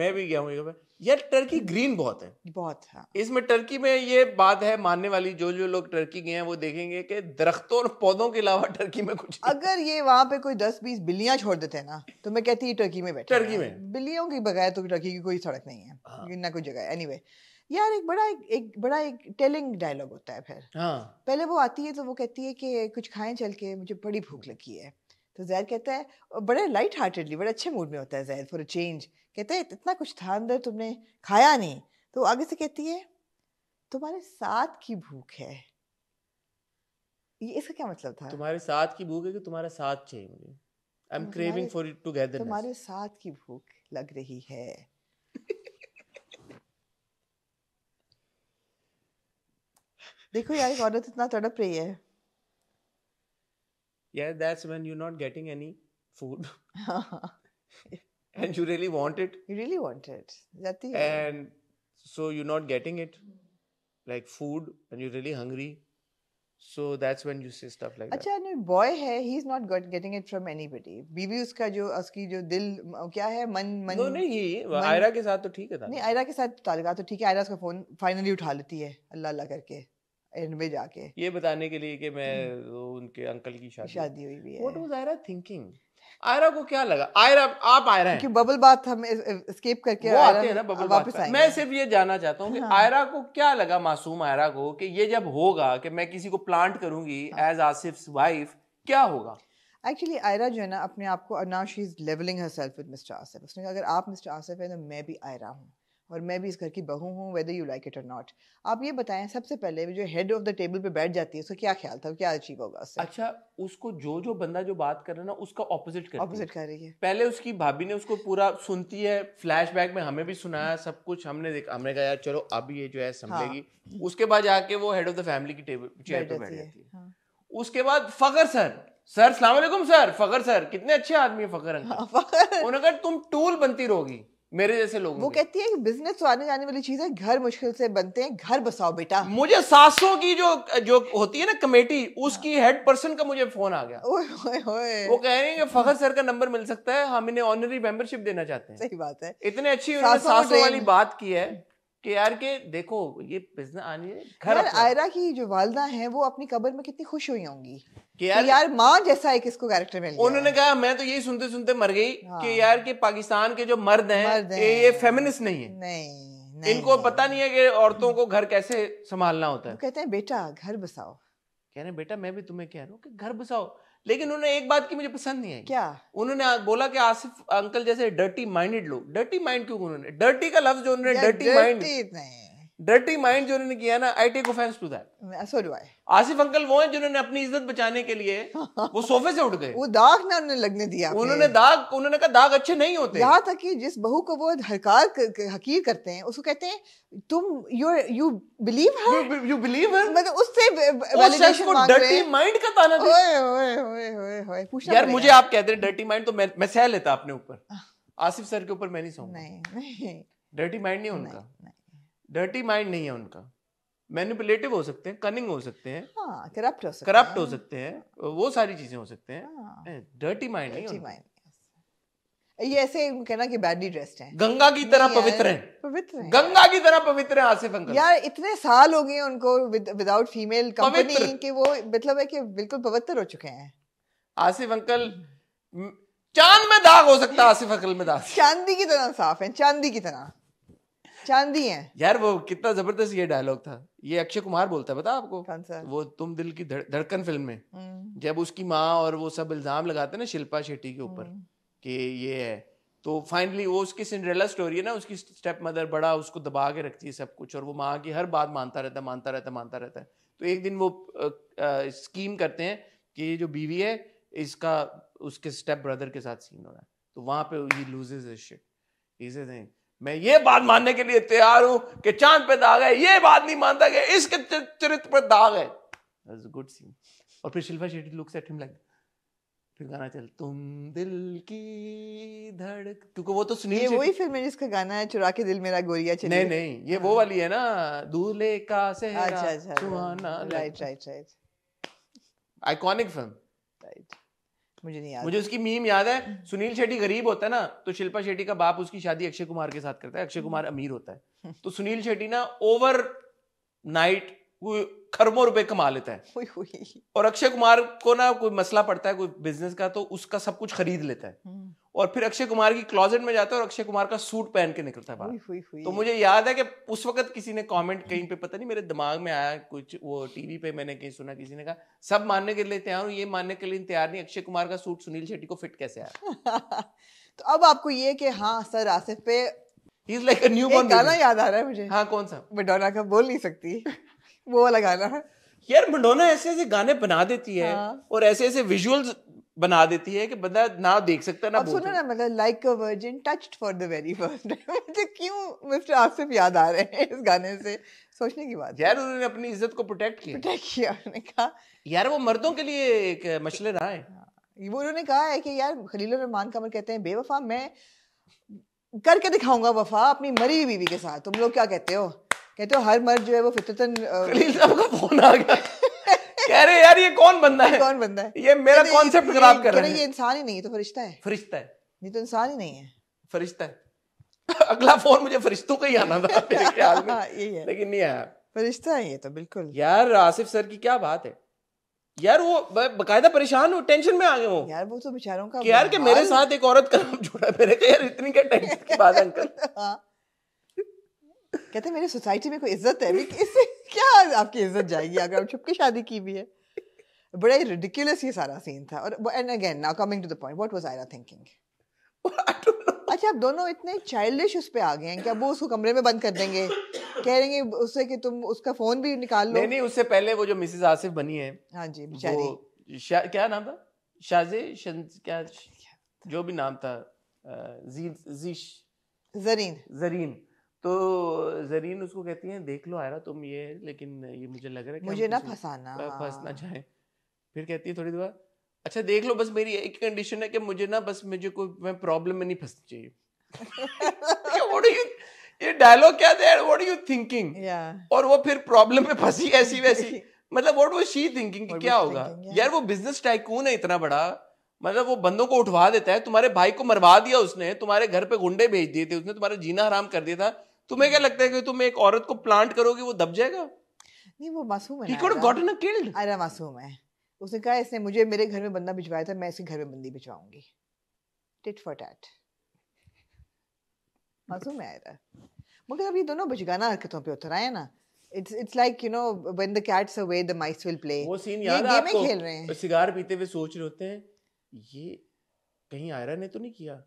मैं भी गया हूँ एक बार। यार टर्की ग्रीन बहुत है बहुत। हाँ। इसमें टर्की में ये बात है मानने वाली, जो जो लोग टर्की गए हैं वो देखेंगे कि दरख्तों और पौधों के अलावा टर्की में कुछ। अगर ये वहाँ पे कोई 10-20 बिल्लियाँ छोड़ देते हैं ना तो मैं कहती टर्की में बैठे, टर्की में बिल्लियों की बगैर तो टर्की की कोई सड़क नहीं है ना कोई जगह। एनीवे यार एक बड़ा टेलिंग डायलॉग होता है फिर। हाँ। पहले वो आती है तो वो कहती है कि कुछ खाएं चल के, मुझे बड़ी भूख लगी है। तो जैद कहता है, बड़े लाइट हार्टेडली बड़े अच्छे मूड में होता है जैद फॉर अ चेंज, कहता है इतना कुछ था अंदर तुमने खाया नहीं। तो आगे से कहती है तुम्हारे साथ की भूख है। ये इसका क्या मतलब था? तुम्हारे साथ की भूख है कि तुम्हारा साथ चाहिए मुझे, I am craving for it togetherness, तुम्हारे साथ की भूख लग रही है। देखो यार एक औरत इतना तड़प रही है। Yeah, that's when you're not getting any food. And you really want it. You really want it. जाती है। And so you're not getting it, like food, and you're really hungry. So that's when you say stuff like that. अच्छा नहीं boy है, he's not getting it from anybody. बीवी उसका जो उसकी जो दिल क्या है मन नहीं ये आयरा के साथ तो ठीक है नहीं, आयरा के साथ ताल्लुक तो ठीक है। आयरा उसका फोन फाइनली उठा लेती है अल्लाह अल्लाह करके एंड में जाके ये बताने के लिए कि मैं उनके अंकल की शादी हुई भी है। What was Ayra thinking? Ayra को क्या लगा? Ayra आप Ayra हैं कि बबल बात हम एस्केप करके वो आते हैं ना बबल बात। मैं सिर्फ ये जानना चाहता हूँ कि Ayra को क्या लगा मासूम Ayra को कि ये जब होगा कि मैं किसी को प्लांट करूंगी एज आसिफ्स वाइफ क्या होगा? एक्चुअली Ayra जो है ना अपने आप को now she is levelling herself with mister Asif. उसने कहा अगर आप मिस्टर आसिफ हैं तो मैं भी Ayra हूँ और मैं भी इस घर की बहू हूँ, वेदर यू लाइक इट और नॉट। आप ये बताएं सबसे पहले जो हेड ऑफ द टेबल पे बैठ जाती है उसका क्या ख्याल था, क्या अचीव होगा उससे? अच्छा उसको जो जो बंदा जो बात कर रहा है ना उसका ऑपोजिट कर रही है। पहले उसकी भाभी ने उसको पूरा सुनती है, फ्लैशबैक में हमें भी सुनाया सब कुछ, हमने देखा, हमने कहा यार चलो अब ये जो है संभलेगी। हाँ। उसके बाद जाके वो हेड ऑफ द फैमिली की टेबल चेयर पे बैठ जाती है। उसके बाद फखर सर अस्सलाम वालेकुम सर, फखर सर कितने अच्छे आदमी है फखर अंकल, उन्होंने कहा तुम टूल बनती रहोगी मेरे जैसे लोग। वो कहती है कि बिजनेस तो आने जाने वाली चीज है, घर मुश्किल से बनते हैं, घर बसाओ बेटा। मुझे सासों की जो होती है ना कमेटी उसकी हेड पर्सन का मुझे फोन आ गया। ओए ओए ओए। वो कह रहे हैं कि फखर सर का नंबर मिल सकता है, हम इन्हें ऑनरी मेंबरशिप देना चाहते हैं। सही बात है, इतने अच्छी उन्होंने सासों वाली बात की है कि यार के देखो ये बिजनेस आने घर। आयरा की जो वालदा है वो अपनी कब्र में कितनी खुश हुई होंगी कि यार माँ जैसा एक इसको कैरेक्टर मिल गया। उन्होंने कहा मैं तो यही सुनते सुनते मर गई। हाँ। कि यार के पाकिस्तान के जो मर्द हैं ये फेमिनिस्ट नहीं है, नहीं इनको पता नहीं है कि औरतों को घर कैसे संभालना होता है। कहते हैं बेटा घर बसाओ, कह रहे बेटा मैं भी तुम्हें कह रहा हूँ कि घर बसाओ। लेकिन उन्होंने एक बात की मुझे पसंद नहीं आई। क्या? उन्होंने बोला कि आसिफ अंकल जैसे डर्टी माइंडेड लोग। डर्टी माइंड क्यों? उन्होंने डर्टी का लफ्ज जो उन्होंने डर्टी माइंड जो उन्होंने किया ना, I take offence to that. So do I. Asif uncle वो हैं जिन्होंने अपनी इज्जत बचाने के लिए वो सोफे से उठ गए। वो दाग ना उन्होंने लगने दिया। उन्होंने कहा दाग अच्छे नहीं होते। यहाँ तक कि जिस बहू को वो हकीर करते हैं उसको कहते हैं तुम you believe her, you believe her, मतलब उससे वैलिडेशन मांग रहे हैं। डर्टी माइंड का ताना दे। ओए ओए ओए ओए पूछना यार मुझे आप कहते हैं डर्टी माइंड तो मैं सह लेता अपने ऊपर, आसिफ सर के ऊपर मैं नहीं सहूंगा। नहीं डर्टी माइंड नहीं उनका, डर्टी माइंड नहीं है उनका। मैनिपुलेटिव हो सकते हैं, कनिंग हो सकते हैं, करप्ट हो सकते हैं, वो सारी चीजें हो सकते हैं, डर्टी माइंड नहीं। ये ऐसे कहना कि बैडली ड्रेस्ड हैं, गंगा की तरह पवित्र हैं, गंगा की तरह पवित्र हैं आसिफ अंकल। यार इतने साल हो गए उनको विदाउट फीमेल कंपनी के, वो मतलब है कि बिल्कुल पवित्र हो चुके हैं आसिफ अंकल। चांद में दाग हो सकता है आसिफ अकल में दाग, चांदी की तरह साफ है, चांदी की तरह चांदी है यार। वो कितना जबरदस्त ये डायलॉग था, ये अक्षय कुमार बोलता है, पता आपको कौन सा? वो तुम दिल की धड़कन फिल्म में जब उसकी माँ और वो सब इल्जाम लगाते हैं ना शिल्पा शेट्टी के ऊपर कि ये है, तो फाइनली वो उसकी सिंड्रेला स्टोरी है ना, उसकी स्टेप मदर बड़ा उसको दबा के रखती है सब कुछ, और वो माँ की हर बात मानता रहता है। तो एक दिन वो स्कीम करते हैं कि ये जो बीवी है इसका उसके स्टेप ब्रदर के साथ सीन हो रहा है, तो वहाँ पे ही loses his shit, he says मैं ये बात मानने के लिए तैयार हूँ कि चांद पे दाग है, ये बात नहीं मानता कि इसके चरित्र पर दाग है। That's a good scene. और फिर Shilpa Shetty looks at him like, फिर गाना चल तुम दिल की धड़क, क्योंकि वो तो सुनील, ये वही फिल्म है जिसका गाना है चुरा के दिल मेरा गोरिया चली। नहीं नहीं, ये वो वाली है ना दूल्हे का सेहरा सुहाना। Right right right, iconic film. Right, मुझे नहीं याद, मुझे उसकी मीम याद है। सुनील शेट्टी गरीब होता है ना, तो शिल्पा शेट्टी का बाप उसकी शादी अक्षय कुमार के साथ करता है, अक्षय कुमार अमीर होता है, तो सुनील शेट्टी ना ओवर नाइट खरबों रुपए कमा लेता है, और अक्षय कुमार को ना कोई मसला पड़ता है कोई बिजनेस का, तो उसका सब कुछ खरीद लेता है, और फिर अक्षय कुमार की क्लोजेट में जाता है और अक्षय कुमार का सूट पहन के निकलता है बाहर। तो मुझे याद है कि उस वक्त किसी ने कमेंट कहीं पे, पता नहीं मेरे दिमाग में आया कुछ, वो टीवी पे मैंने कहीं सुना, किसी ने कहा सब मानने के लिए तैयार हूँ, ये मानने के लिए तैयार नहीं अक्षय कुमार का सूट सुनील शेट्टी को फिट कैसे आया। तो अब आपको ये कि हाँ सर आसिफ पे is like a new born, गाना याद आ रहा है मुझे। हाँ कौन सा? मैडोना का बोल नहीं सकती वो वाला गाना। यार मैडोना ऐसे ऐसे गाने बना देती है और ऐसे ऐसे विजुअल्स बना देती है कि बंदा ना देख सकता ना बोल सकता। सुनो ना, मतलब like a virgin touched for the very first time. क्यों मिस्टर आसिफ याद आ रहे हैं इस गाने से, सोचने की बात। यार उन्होंने अपनी इज्जत को प्रोटेक्ट किया। उन्होंने कहा यार वो मर्दों के लिए एक मसले रहा है। वो उन्होंने कहा है कि यार खलील-उर-रहमान कमर कहते हैं बेवफा, मैं करके दिखाऊंगा वफा अपनी मरी हुई बीवी के साथ, तुम लोग क्या कहते हो? कहते हो हर मर्द जो है वो फितरतन। खलील साहब का फोन आ गया, कह रहे यार ये कौन बंदा है, कौन बंदा है ये, मेरा कॉन्सेप्ट खराब कर रहा है। ये इंसान ही नहीं है तो फरिश्ता है, फरिश्ता है नहीं तो इंसान ही नहीं है, फरिश्ता है। अगला फोन मुझे फरिश्तों का ही आना था मेरे ख्याल में, लेकिन नहीं आया। फरिश्ता है ये तो बिल्कुल। यार आसिफ सर की क्या बात है यार, वो बकायदा परेशान हो, टेंशन में आ गए हो यार। वो तो बेचारों का यार कि मेरे साथ एक औरत का नाम जुड़ा, मेरे को यार इतनी क्या टेंशन की बात अंकल। कहते मेरी सोसाइटी में कोई इज्जत है, इससे क्या आपकी इज्जत जाएगी अगर आप छुपके शादी की भी है। बड़ा ही रिडिकुलस ये सारा सीन था। और and again now coming to the point, what was Ayra thinking? अच्छा आप दोनों इतने चाइल्डिश उस पे आ गए हैं कि अब वो उसको कमरे में बंद कर देंगे, कह रहे हैं उससे कि तुम उसका फोन भी निकाल लो। नहीं नहीं, उससे पहले वो जो मिसेस आसिफ बनी है, हाँ जी बेचारी, क्या नाम था, क्या जो भी नाम था, जरीन। तो जरीन उसको कहती है देख लो आयरा तुम ये, लेकिन ये मुझे लग रहा है कि मुझे ना फंसना चाहे। फिर कहती है थोड़ी देर बाद अच्छा देख लो, बस मेरी एक कंडीशन है कि मुझे ना बस मुझे कोई मैं प्रॉब्लम में नहीं फंसना चाहिए। व्हाट आर यू, ये डायलॉग क्या था यार, व्हाट आर यू थिंकिंग? और वो फिर प्रॉब्लम में फंसी ऐसी वैसी, मतलब व्हाट वाज शी थिंकिंग कि क्या होगा। यार वो बिजनेस टाइकून है इतना बड़ा, मतलब वो बंदों को उठवा देता है, तुम्हारे भाई को मरवा दिया उसने, तुम्हारे घर पे गुंडे भेज दिए थे उसने, तुम्हारा जीना हराम कर दिया था, तुम्हें क्या लगता है कि तुम एक औरत को प्लांट करोगे वो दब जाएगा? नहीं वो मासूम है, he could have gotten killed। Ayra मासूम है, उसने कहा इसने मुझे मेरे घर में बंदा भिजवाया था, मैं इसके घर में बंदी भिजवाऊंगी, टिट फॉर टैट। मासूम है आयरा, मगर अब ये दोनों बचगाना हरकतों पे उतर आए हैं ना। It's like you know when the cat's away the mice will play। वो सीन याद है आपको? खेल रहे हैं, सिगार पीते हुए सोच रहे होते हैं ये कहीं आयरा ने तो नहीं किया,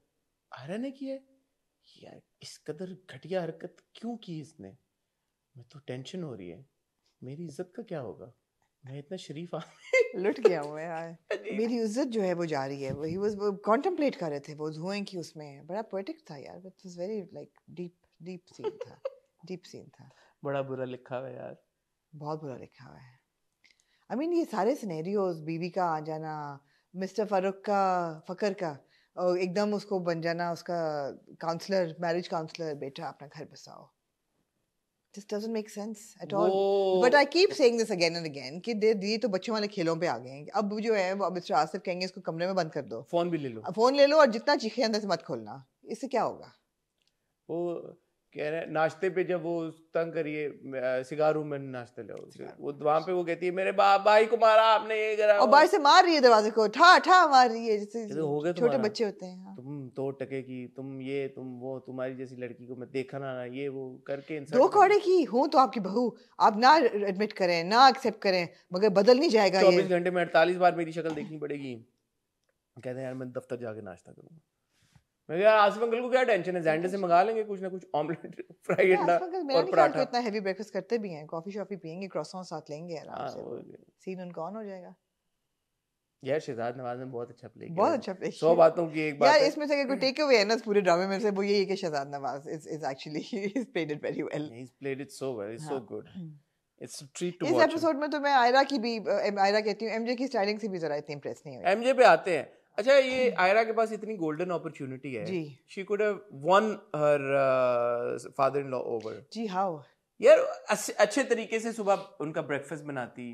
आयरा ने किया यार, इस कदर घटिया हरकत क्यों की इसने, मैं तो टेंशन हो रही है, मेरी इज्जत का क्या होगा, मैं इतना शरीफ आदमी लुट गया हूं यार, मेरी इज्जत जो है वो जा रही है। वो ही वाज कॉन्टेम्पलेट कर रहे थे वो धुएं की, उसमें बड़ा पोएटिक था यार, it was very like deep scene था। बड़ा बुरा लिखा हुआ है यार, बहुत बुरा लिखा हुआ है। आई मीन ये सारे सिनेरियोस, बीवी का आ जाना, मिस्टर फकर का और एकदम उसको बन जाना उसका काउंसलर, मैरिज काउंसलर, बेटा अपना घर बसाओ, this doesn't make sense at all. But I keep saying this again and again कि ये तो बच्चों वाले खेलों पे आ गए हैं। अब जो है वो मिस्टर आसिफ कहेंगे इसको कमरे में बंद कर दो, फोन भी ले लो और जितना चीखे अंदर से मत खोलना, इससे क्या होगा। वो कह रहे हैं नाश्ते पे जब वो तंग करिए सिगार रूम में नाश्ते ले वो वहाँ पे वो कहती है मेरे भाई को मारा आपने ये करा और भाई से मार रही है दरवाजे को ठा ठा मार रही है जैसे हो गया छोटे बच्चे होते हैं हाँ। तुम तो टके की तुम ये तुम वो तुम्हारी जैसी लड़की को मैं देखा ना ये वो करके दो कौड़े की हूँ तो आपकी बहू आप ना एडमिट करें ना एक्सेप्ट करें मगर बदल नहीं जाएगा 24 घंटे में 48 बार मेरी शक्ल देखनी पड़ेगी। कहते हैं यार मैं दफ्तर जाके नाश्ता करूँगा। मैं आसिफ अंकल को क्या टेंशन है जैंडर से मंगा लेंगे कुछ ना कुछ ऑमलेट फ्राइड अंडा और पराठा। इतना हेवी ब्रेकफास्ट करते भी हैं कॉफी शॉफी पियेंगे क्रॉसॉन साथ लेंगे आराम से सीन उनका ऑन हो जाएगा। यार शहजाद नवाज ने बहुत अच्छा प्ले किया बहुत अच्छा प्ले 100 बातों की एक बात यार इसमें से कोई टेक अवे है ना पूरे ड्रामे में से वो यही है कि Shahzad Nawaz is actually he is played it very well he is played it so well is so good it's treat to watch. इस एपिसोड में तो मैं आयरा की भी आयरा कहती हूं एमजे की स्टाइलिंग से भी जरा इतनी इंप्रेस नहीं हुई। एमजे पे आते हैं। अच्छा ये आयरा के पास इतनी गोल्डन अपॉर्चुनिटी है she could have won her father in law over. Ji how यार अच्छे तरीके से सुबह उनका ब्रेकफास्ट बनाती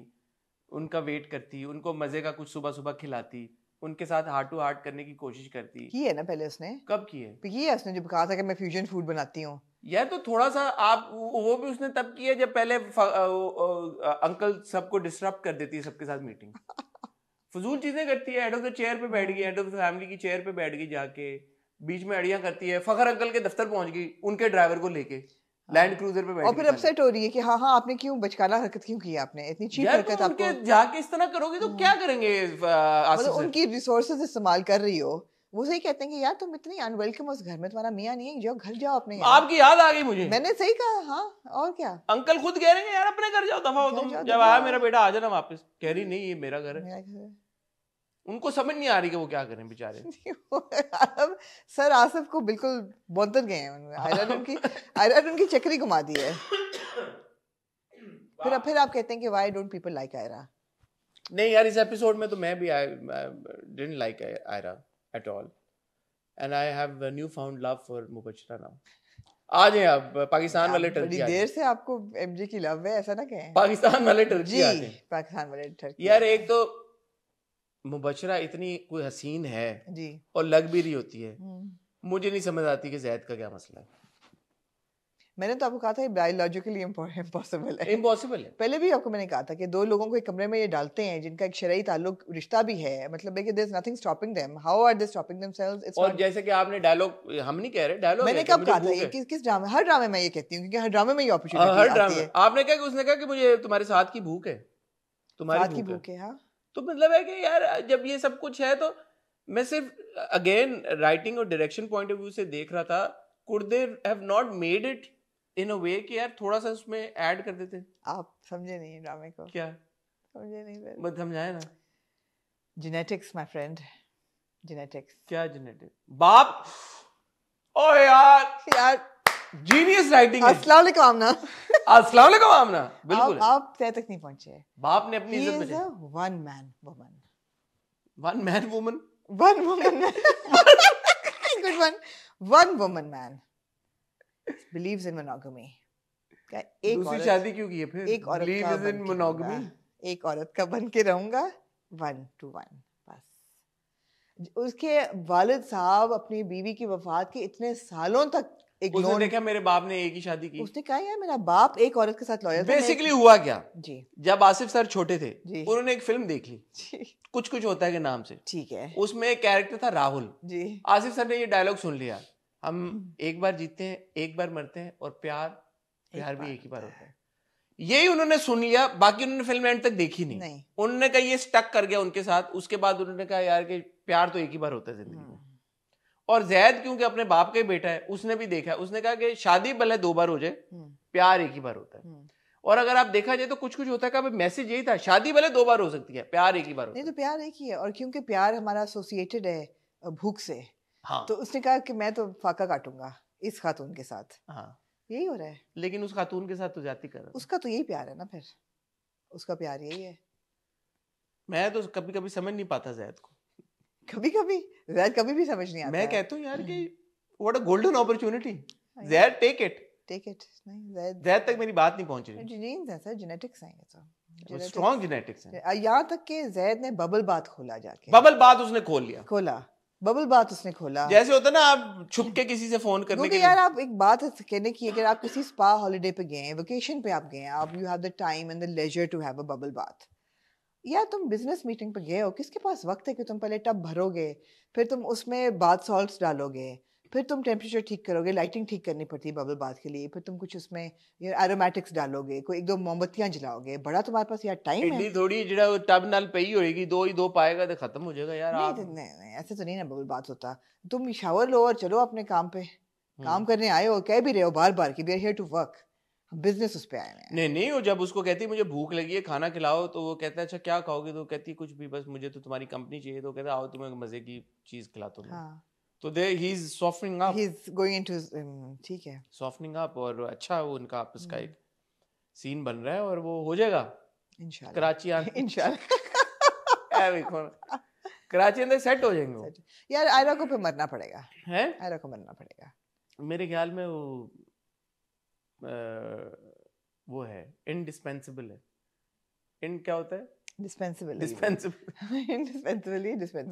उनका वेट करती उनको मजे का कुछ सुबह सुबह खिलाती उनके साथ हार्ट टू हार्ट करने की कोशिश करती की है ना पहले उसने कब की है ये उसने जब कहा था कि मैं फ्यूजन फूड बनाती हूँ यार तो थोड़ा सा आप वो भी उसने तब किया जब पहले अंकल सबको डिस्टर्ब कर देती है सबके साथ मीटिंग फजूल चीजें करती है हेड ऑफ द चेयर पे बैठ गई हेड ऑफ द फैमिली की चेयर पे बैठ गई जाके बीच में अड़ियां करती है फखर अंकल के दफ्तर पहुंच गई उनके ड्राइवर को लेके लैंड क्रूजर पे बैठ और फिर अपसेट हो रही है कि हाँ हाँ आपने क्यों बचकाना हरकत क्यों की आपने इतनी चीप हरकत आपको जाके इस तरह करोगे तो क्या करेंगे मतलब उनकी रिसोर्सेज इस्तेमाल कर रही हो वो सही कहते हैं कि यार तुम इतनी अनवेलकम हो उस घर में तुम्हारा मियां नहीं है जाओ घर जाओ अपने आपकी याद आ गई मुझे मैंने सही कहा हाँ और क्या अंकल खुद कह रहे हैं यार अपने घर जाओ दफा हो तुम जब आया मेरा बेटा आ जाना वापस कह रही नहीं ये मेरा घर है उनको समझ नहीं आ रही कि वो क्या करें बेचारे। अब सर आसिफ को बिल्कुल बौंतर गए हैं आयरा ने उनकी चक्री घुमा दी है। फिर आप कहते हैं कि why don't people like Ayra. नहीं यार इस एपिसोड में तो मैं भी didn't like Ayra at all and I have a newfound love for Mubashira now। आज हैं आप पाकिस्तान वाले टर्की बड़ी देर से आपको एमजे की लव है ऐसा ना कहें पाकिस्तान वाले टर्की आज हैं पाकिस्तान वाले टर्की यार एक तो मुबशरा इतनी कोई हसीन है जी और लग भी रही होती है मुझे नहीं समझ आती कि जैद का क्या मसला है। मैंने तो आपको कहा था बायोलॉजिकली इम्पॉसिबल है पहले भी आपको मैंने कहा था कि दो लोगों को एक कमरे में ये डालते हैं जिनका एक शरई ताल्लुक रिश्ता भी है मतलब है कि there is nothing stopping them how are they stopping themselves it's और जैसे कि आपने डायलॉग हम नहीं कह रहे डायलॉग मैंने कब कहा था किस ड्रामे हर ड्रामे में ये कहती हूं क्योंकि हर ड्रामे में ये अपॉर्चुनिटी आती है। आपने कहा कि उसने कहा कि मुझे तुम्हारे साथ की भूख है तुम्हारी भूख है हां तो मतलब है कि यार जब ये सब कुछ है तो मैं सिर्फ अगेन राइटिंग और डायरेक्शन पॉइंट ऑफ व्यू से देख रहा था could they have not made it in a way कि यार थोड़ा सा उसमें ऐड कर देते। आप समझे नहीं ड्रामे को क्या समझे नहीं मत समझाए ना जेनेटिक्स माय फ्रेंड जेनेटिक्स क्या जेनेटिक्स बाप ओ यार जीनियस राइटिंग है। अस्सलाम वालेकुम आमना बिल्कुल आप तय तक नहीं पहुंचे बाप ने अपनी इज्जत बचाई। One man woman good one woman man believes in monogamy. क्या एक दूसरी शादी क्यों की है फिर एक औरत का बिलीव्स इन मोनोगमी एक औरत का बन के रहूंगा 1 to 1 बस। उसके वालिद साहब अपनी बीवी की वफात के इतने सालों तक उसने देखा मेरे बाप ने एक ही शादी की उसने कहा यार मेरा बाप एक औरत के साथ लॉयल था। बेसिकली हुआ क्या जी जब आसिफ सर छोटे थे उन्होंने एक फिल्म देख ली कुछ कुछ होता है के नाम से ठीक है उसमें एक कैरेक्टर था राहुल जी आसिफ सर ने ये डायलॉग सुन लिया हम एक बार जीते हैं एक बार मरते हैं और प्यार भी एक ही बार होता है यही उन्होंने सुन लिया बाकी उन्होंने फिल्म एंड तक देखी नहीं उन्होंने कहा ये स्टक कर गया उनके साथ उसके बाद उन्होंने कहा यार कि प्यार तो एक ही बार होता है जिंदगी में। और जैद क्योंकि अपने बाप का ही बेटा है उसने भी देखा है उसने कहा कि शादी भले 2 बार हो जाए प्यार एक ही बार होता है और अगर आप देखा जाए तो कुछ कुछ होता है का मैसेज यही था शादी भले 2 बार हो सकती है प्यार एक ही बार होता है। नहीं तो प्यार एक ही है और क्योंकि प्यार हमारा एसोसिएटेड है भूख से हाँ। तो उसने कहा कि मैं तो फाका काटूंगा इस खातून के साथ हाँ। यही हो रहा है लेकिन उस खातून के साथ तो जाती कर उसका तो यही प्यार है ना फिर उसका प्यार यही है। मैं तो कभी कभी समझ नहीं पाता जैद को कभी भी समझ नहीं आता। मैं कहता हूं यार कि what a golden opportunity Zaid take it नहीं ज़ैद तक मेरी बात नहीं पहुंच रही जीन्स है सर जेनेटिक्स है ये तो स्ट्रांग जेनेटिक्स है यहां तक कि ज़ैद ने बबल बात खोला जाके उसने खोल लिया बबल बात उसने खोला। जैसे होता ना आप छुप के किसी से फोन करने के यार, आप एक बात कहने की अगर आप किसी स्पा हॉलीडे पे गए हैं, वेकेशन पे आप गए हैं, आप you have the time and the leisure to have a bubble बात, या तुम बिजनेस मीटिंग पे गए हो, किसके पास वक्त है कि तुम पहले टब भरोगे, फिर तुम उसमें बाथ सॉल्ट्स डालोगे, फिर तुम टेम्परेचर ठीक करोगे, लाइटिंग ठीक करनी पड़ती है बबल बाथ के लिए, फिर तुम कुछ उसमें एरोमेटिक्स डालोगे, कोई एक दो मोमबत्तियां जलाओगे, बड़ा तुम्हारे पास यार टाइम है। थोड़ी जो टब नाल पई होएगी, दो ही दो पाएगा तो खत्म हो जाएगा यार। नहीं ऐसे तो नहीं ना बबल बात होता। तुम शावर लो और चलो अपने काम पे, काम करने आए हो, कह भी रहे हो बार बार कि we are here to work, business उस पे आए हैं। नहीं नहीं, वो जब उसको कहती है मुझे भूख लगी है खाना खिलाओ, तो वो कहता है अच्छा क्या खाओगे, तो कहती है कुछ भी, बस मुझे तो तुम्हारी कंपनी चाहिए, तो कहता है आओ तुम्हें मजे की चीज खिलाता हूं। हां तो they he is softening up, he is going into, ठीक है सॉफ्टनिंग अप। और अच्छा वो उनका आपस का एक सीन बन रहा है और वो हो जाएगा इंशाल्लाह, कराची आ इंशाल्लाह एवे कौन कराची में सेट हो जाएंगे यार। आयरा को पे मरना पड़ेगा, हैं आयरा को मरना पड़ेगा मेरे ख्याल में। वो वो है इंडिस्पेंसिबल है, इन क्या होता है डिस्पेंसिबल,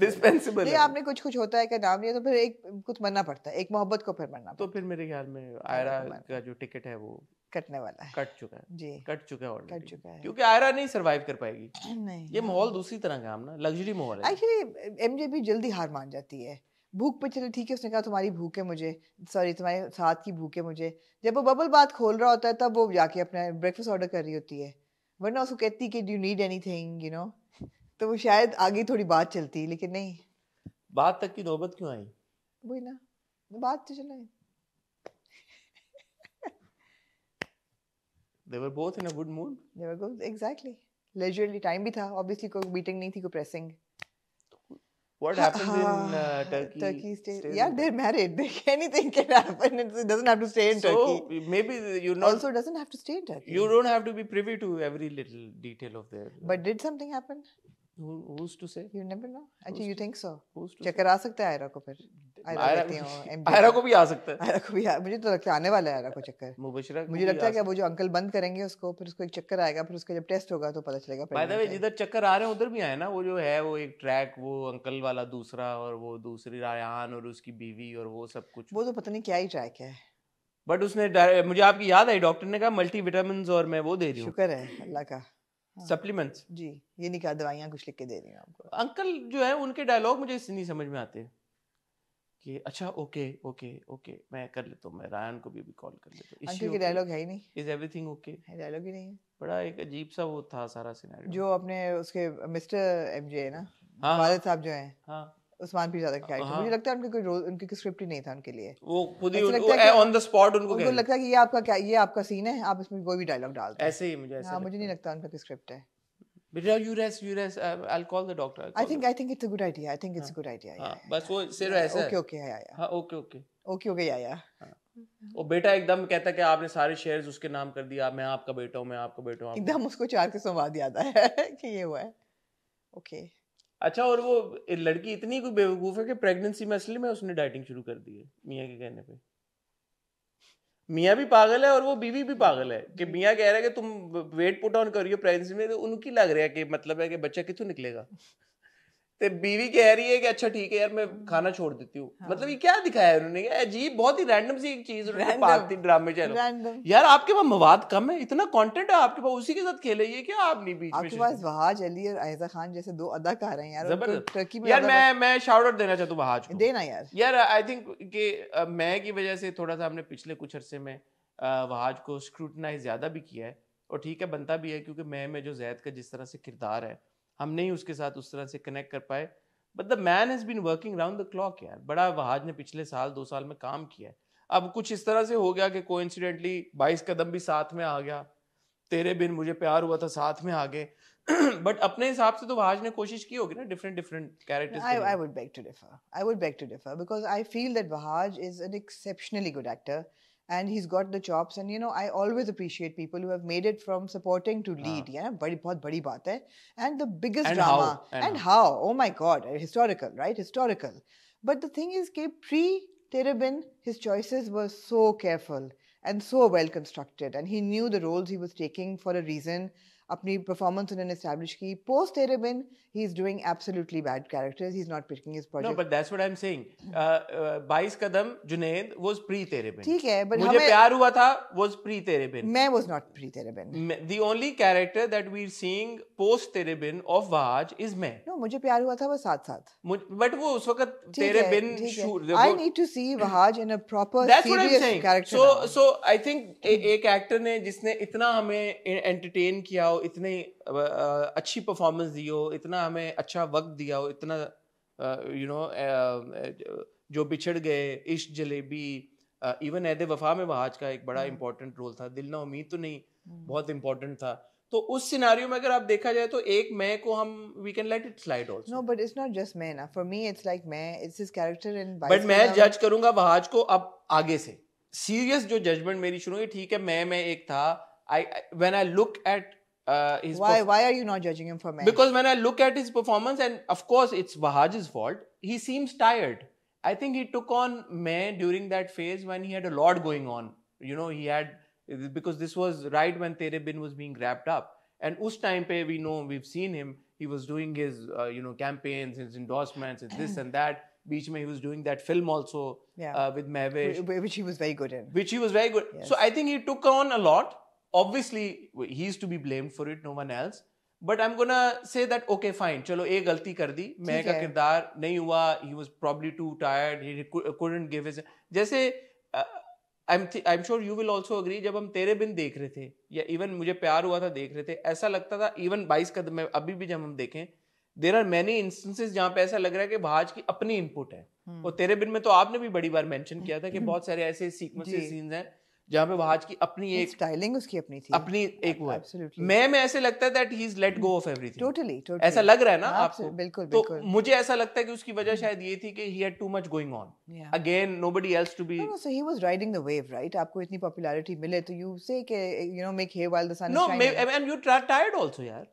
डिस्पेंसिबल। ये आपने कुछ कुछ होता है का नाम लिया तो फिर एक कुछ मरना पड़ता है, एक मोहब्बत को फिर मरना तो फिर मेरे ख्याल में आयरा का जो टिकट है वो कटने वाला है, कट चुका है जी, कट चुका है ऑलरेडी, क्योंकि आयरा नहीं सरवाइव कर पाएगी। नहीं ये माहौल दूसरी तरह का ना, लग्जरी माहौल है एक्चुअली। एमजे भी जल्दी हार मान जाती है, भूख पे चले ठीक है, उसने कहा तुम्हारी भूख है मुझे, सॉरी तुम्हारे साथ की भूख है मुझे। जब वो बबल बात खोल रहा होता है तब वो जाके अपना ब्रेकफास्ट ऑर्डर कर रही होती है, वरना उसको कहती कि you need anything you know, तो वो शायद आगे थोड़ी बात चलती, लेकिन नहीं। बात तक की नौबत क्यों आई, वही ना बात तो चला है। They were both in a good mood. They were good, exactly. Leisurely time भी था, obviously कोई मीटिंग नहीं थी, कोई pressing. What happens in Turkey stays? Yeah, they're married. Anything can happen. It doesn't have to stay in Turkey. So maybe you also doesn't have to stay in Turkey. You don't have to be privy to every little detail of their. But did something happen? Who's to say? You never know. Actually, you think so? Who's to say? चक्कर आ सकता है आयरा को फिर। आयरा कहती हूँ। आयरा को भी आ सकता है। आयरा को भी मुझे तो लगता है आने वाला है आयरा को चक्कर। मुबशिरा मुझे लगता है कि वो जो अंकल बंद करेंगे उसको, फिर उसको एक चक्कर आएगा, फिर उसका जब टेस्ट होगा तो पता चलेगा। बाय द वे जिधर चक्कर आ रहे हैं उधर भी आए ना, वो जो है वो एक ट्रैक, वो अंकल वाला दूसरा और वो दूसरी रायहान और उसकी बीवी और वो सब कुछ, वो तो पता नहीं क्या ही ट्रैक है। बट उसने मुझे आपकी याद आई, डॉक्टर ने कहा मल्टीविटामिन और मैं वो दे रही हूँ, शुक्र है अल्लाह का, सप्लीमेंट्स जी, ये नहीं कहा दवाइयाँ कुछ लिख के दे रही हूँ आपको। अंकल जो है उनके डायलॉग मुझे इससे नहीं समझ में आते कि अच्छा ओके ओके ओके मैं कर लेता हूँ, मैं रायन को भी कॉल कर लेता हूँ, अंकल के डायलॉग है ही नहीं। इज एवरीथिंग ओके है, डायलॉग ही नहीं है। बड़ा एक अजीब सा वो था सारा सिनेरियो जो अपने उसके मिस्टर एमजे है ना, वालिद साहब जो है, हाँ उस्मान भी ज्यादा क्या, मुझे लगता है उनके कोई रोल, उनके कोई स्क्रिप्ट ही नहीं था उनके लिए, वो खुद ही ऑन द स्पॉट उनको लगता है कि ये आपका क्या, ये आपका सीन है, आप इसमें कोई भी डायलॉग डालते हैं ऐसे ही, मुझे ऐसा। हां मुझे नहीं लगता उनका कोई स्क्रिप्ट है। बेटा you rest I will call the doctor. I think it's a good idea, I think it's a good idea. हां बस वो सिर्फ ऐसा ओके आया हां ओके आया। वो बेटा एकदम कहता है कि आपने सारे शेयर्स उसके नाम कर दिया, मैं आपका बेटा हूं, मैं आपका बेटा हूं, एकदम उसको 400 वाद याद आया कि ये हुआ है ओके। अच्छा और वो लड़की इतनी कोई बेवकूफ है कि प्रेगनेंसी में असली में उसने डाइटिंग शुरू कर दी है मियाँ के कहने पे। मियाँ भी पागल है और वो बीवी भी पागल है कि मियाँ कह रहा है कि तुम वेट पुट ऑन करियो प्रेगनेंसी में, तो उनकी लग रहा है कि मतलब है कि बच्चा कितों निकलेगा, तो बीवी कह रही है कि अच्छा ठीक है यार मैं खाना छोड़ देती हूँ। हाँ। मतलब ये क्या दिखाया उन्होंने, अजीब बहुत ही रैंडम सी एक चीज उन्होंने ड्रामे चैनल। यार आपके पास मवाद कम है, इतना कंटेंट है आपके पास, उसी के साथ खेले ये क्या आप नहीं बीच में। आपके पास वहाज अली और आयशा खान जैसे दो अदाकार हैं यार, जबरदस्त यार। मैं शाउट आउट देना चाहता हूँ वहाज को, देना यार। यार आई थिंक कि मैं की वजह से थोड़ा सा हमने पिछले कुछ अरसे में वहाज को स्क्रूटनाइज ज्यादा भी किया है, और ठीक है बनता भी है, क्योंकि मैं जो जैद का जिस तरह से किरदार है हम नहीं उसके साथ उस तरह से कनेक्ट कर पाए। But the man has been working round the clock यार, बड़ा वहाज ने पिछले साल 2 साल में काम किया है। अब कुछ इस तरह से हो गया कि कोइंसिडेंटली 22 कदम भी साथ में आ गया, तेरे बिन मुझे प्यार हुआ था साथ में आ गए। बट अपने हिसाब से तो वहाज ने कोशिश की होगी ना different characters. I would beg to differ because I feel that Wahaj is an exceptionally good actor and he's got the chops, and you know I always appreciate people who have made it from supporting to lead. Yeah, bahut badi baat hai, and the biggest and drama how? and how oh my god, historical. But the thing is ke pre Tere Bin his choices were so careful and so well constructed, and he knew the roles he was taking for a reason. अपनी परफॉर्मेंस उन्होंने एस्टैब्लिश की. Post Tere Bin he is doing absolutely bad characters, he is not picking his project. No but that's what I am saying. 22 Qadam Junaid was pre Tere Bin, ठीक है, बट मुझे प्यार हुआ था वाज प्री तेरे बिन. मैं was not pre Tere Bin. The only character that we are seeing post Tere Bin of was is मैं. नो, मुझे प्यार हुआ था बस साथ-साथ, बट वो उस वक्त Tere Bin. I need to see was in a proper serious character. So I think एक एक्टर ने जिसने इतना हमें एंटरटेन किया हो, इतने अच्छी परफॉर्मेंस दी हो, इतना हमें अच्छा वक्त दिया हो, इतना यू नो जो बिछड़ गए, इश्क जलेबी, इवन ऐदे वफा में वहाज का एक बड़ा इंपॉर्टेंट रोल था. दिल ना उम्मीद तो नहीं, बहुत इंपॉर्टेंट था. तो उस सिनारियो में अगर आप देखा जाए तो एक मैं को हम we can let it slide also. No but it's not just मैं ना, फॉर मी इट्स लाइक मैं, it's his character in. But मैं जज करूंगा वहाज को अब आगे से सीरियस. जो जजमेंट मेरी शुरू हुई, ठीक है, मैं एक था. when I look at his why are you not judging him for me? Because when I look at his performance, and of course it's Wahaj's fault, he seems tired. I think he took on Main during that phase when he had a lot going on, you know, he had, because this was right when Tere Bin was being wrapped up, and us time pe we know, we've seen him, he was doing his you know campaigns, his endorsements, his this and that. Beach mein he was doing that film also, yeah. With Mehwish, which he was very good in, which he was very good, yes. So I think he took on a lot. Obviously he is to be blamed for it, no one else, but I'm going to say that okay fine, chalo ek galti kar di, main ka kirdar nahi hua, he was probably too tired, he couldn't give his. Jaise I'm sure you will also agree, jab hum tere bin dekh rahe the ya even mujhe pyar hua tha dekh rahe the, aisa lagta tha even 22 kadam mein abhi bhi jab hum dekhen, there are many instances jahan pe aisa lag raha hai ki Bahaj ki apni input hai. Aur tere bin mein to aapne bhi badi baar mention kiya tha ki bahut sare aise sequences scenes hain जहाँ पे वहाज की अपनी एक स्टाइलिंग उसकी अपनी थी, अपनी एक वो मैं ऐसे लगता है that he's let go of everything. Totally, totally. ऐसा लग रहा है ना आपको? बिल्कुल, बिल्कुल. तो मुझे ऐसा लगता है कि उसकी वजह शायद ये थी कि he had too much going on. Yeah. Again, nobody else to be. No, so he was riding the wave, right? आपको इतनी popularity मिले तो you say कि you know make hay while the sun is shining. No, and you tired also, यार.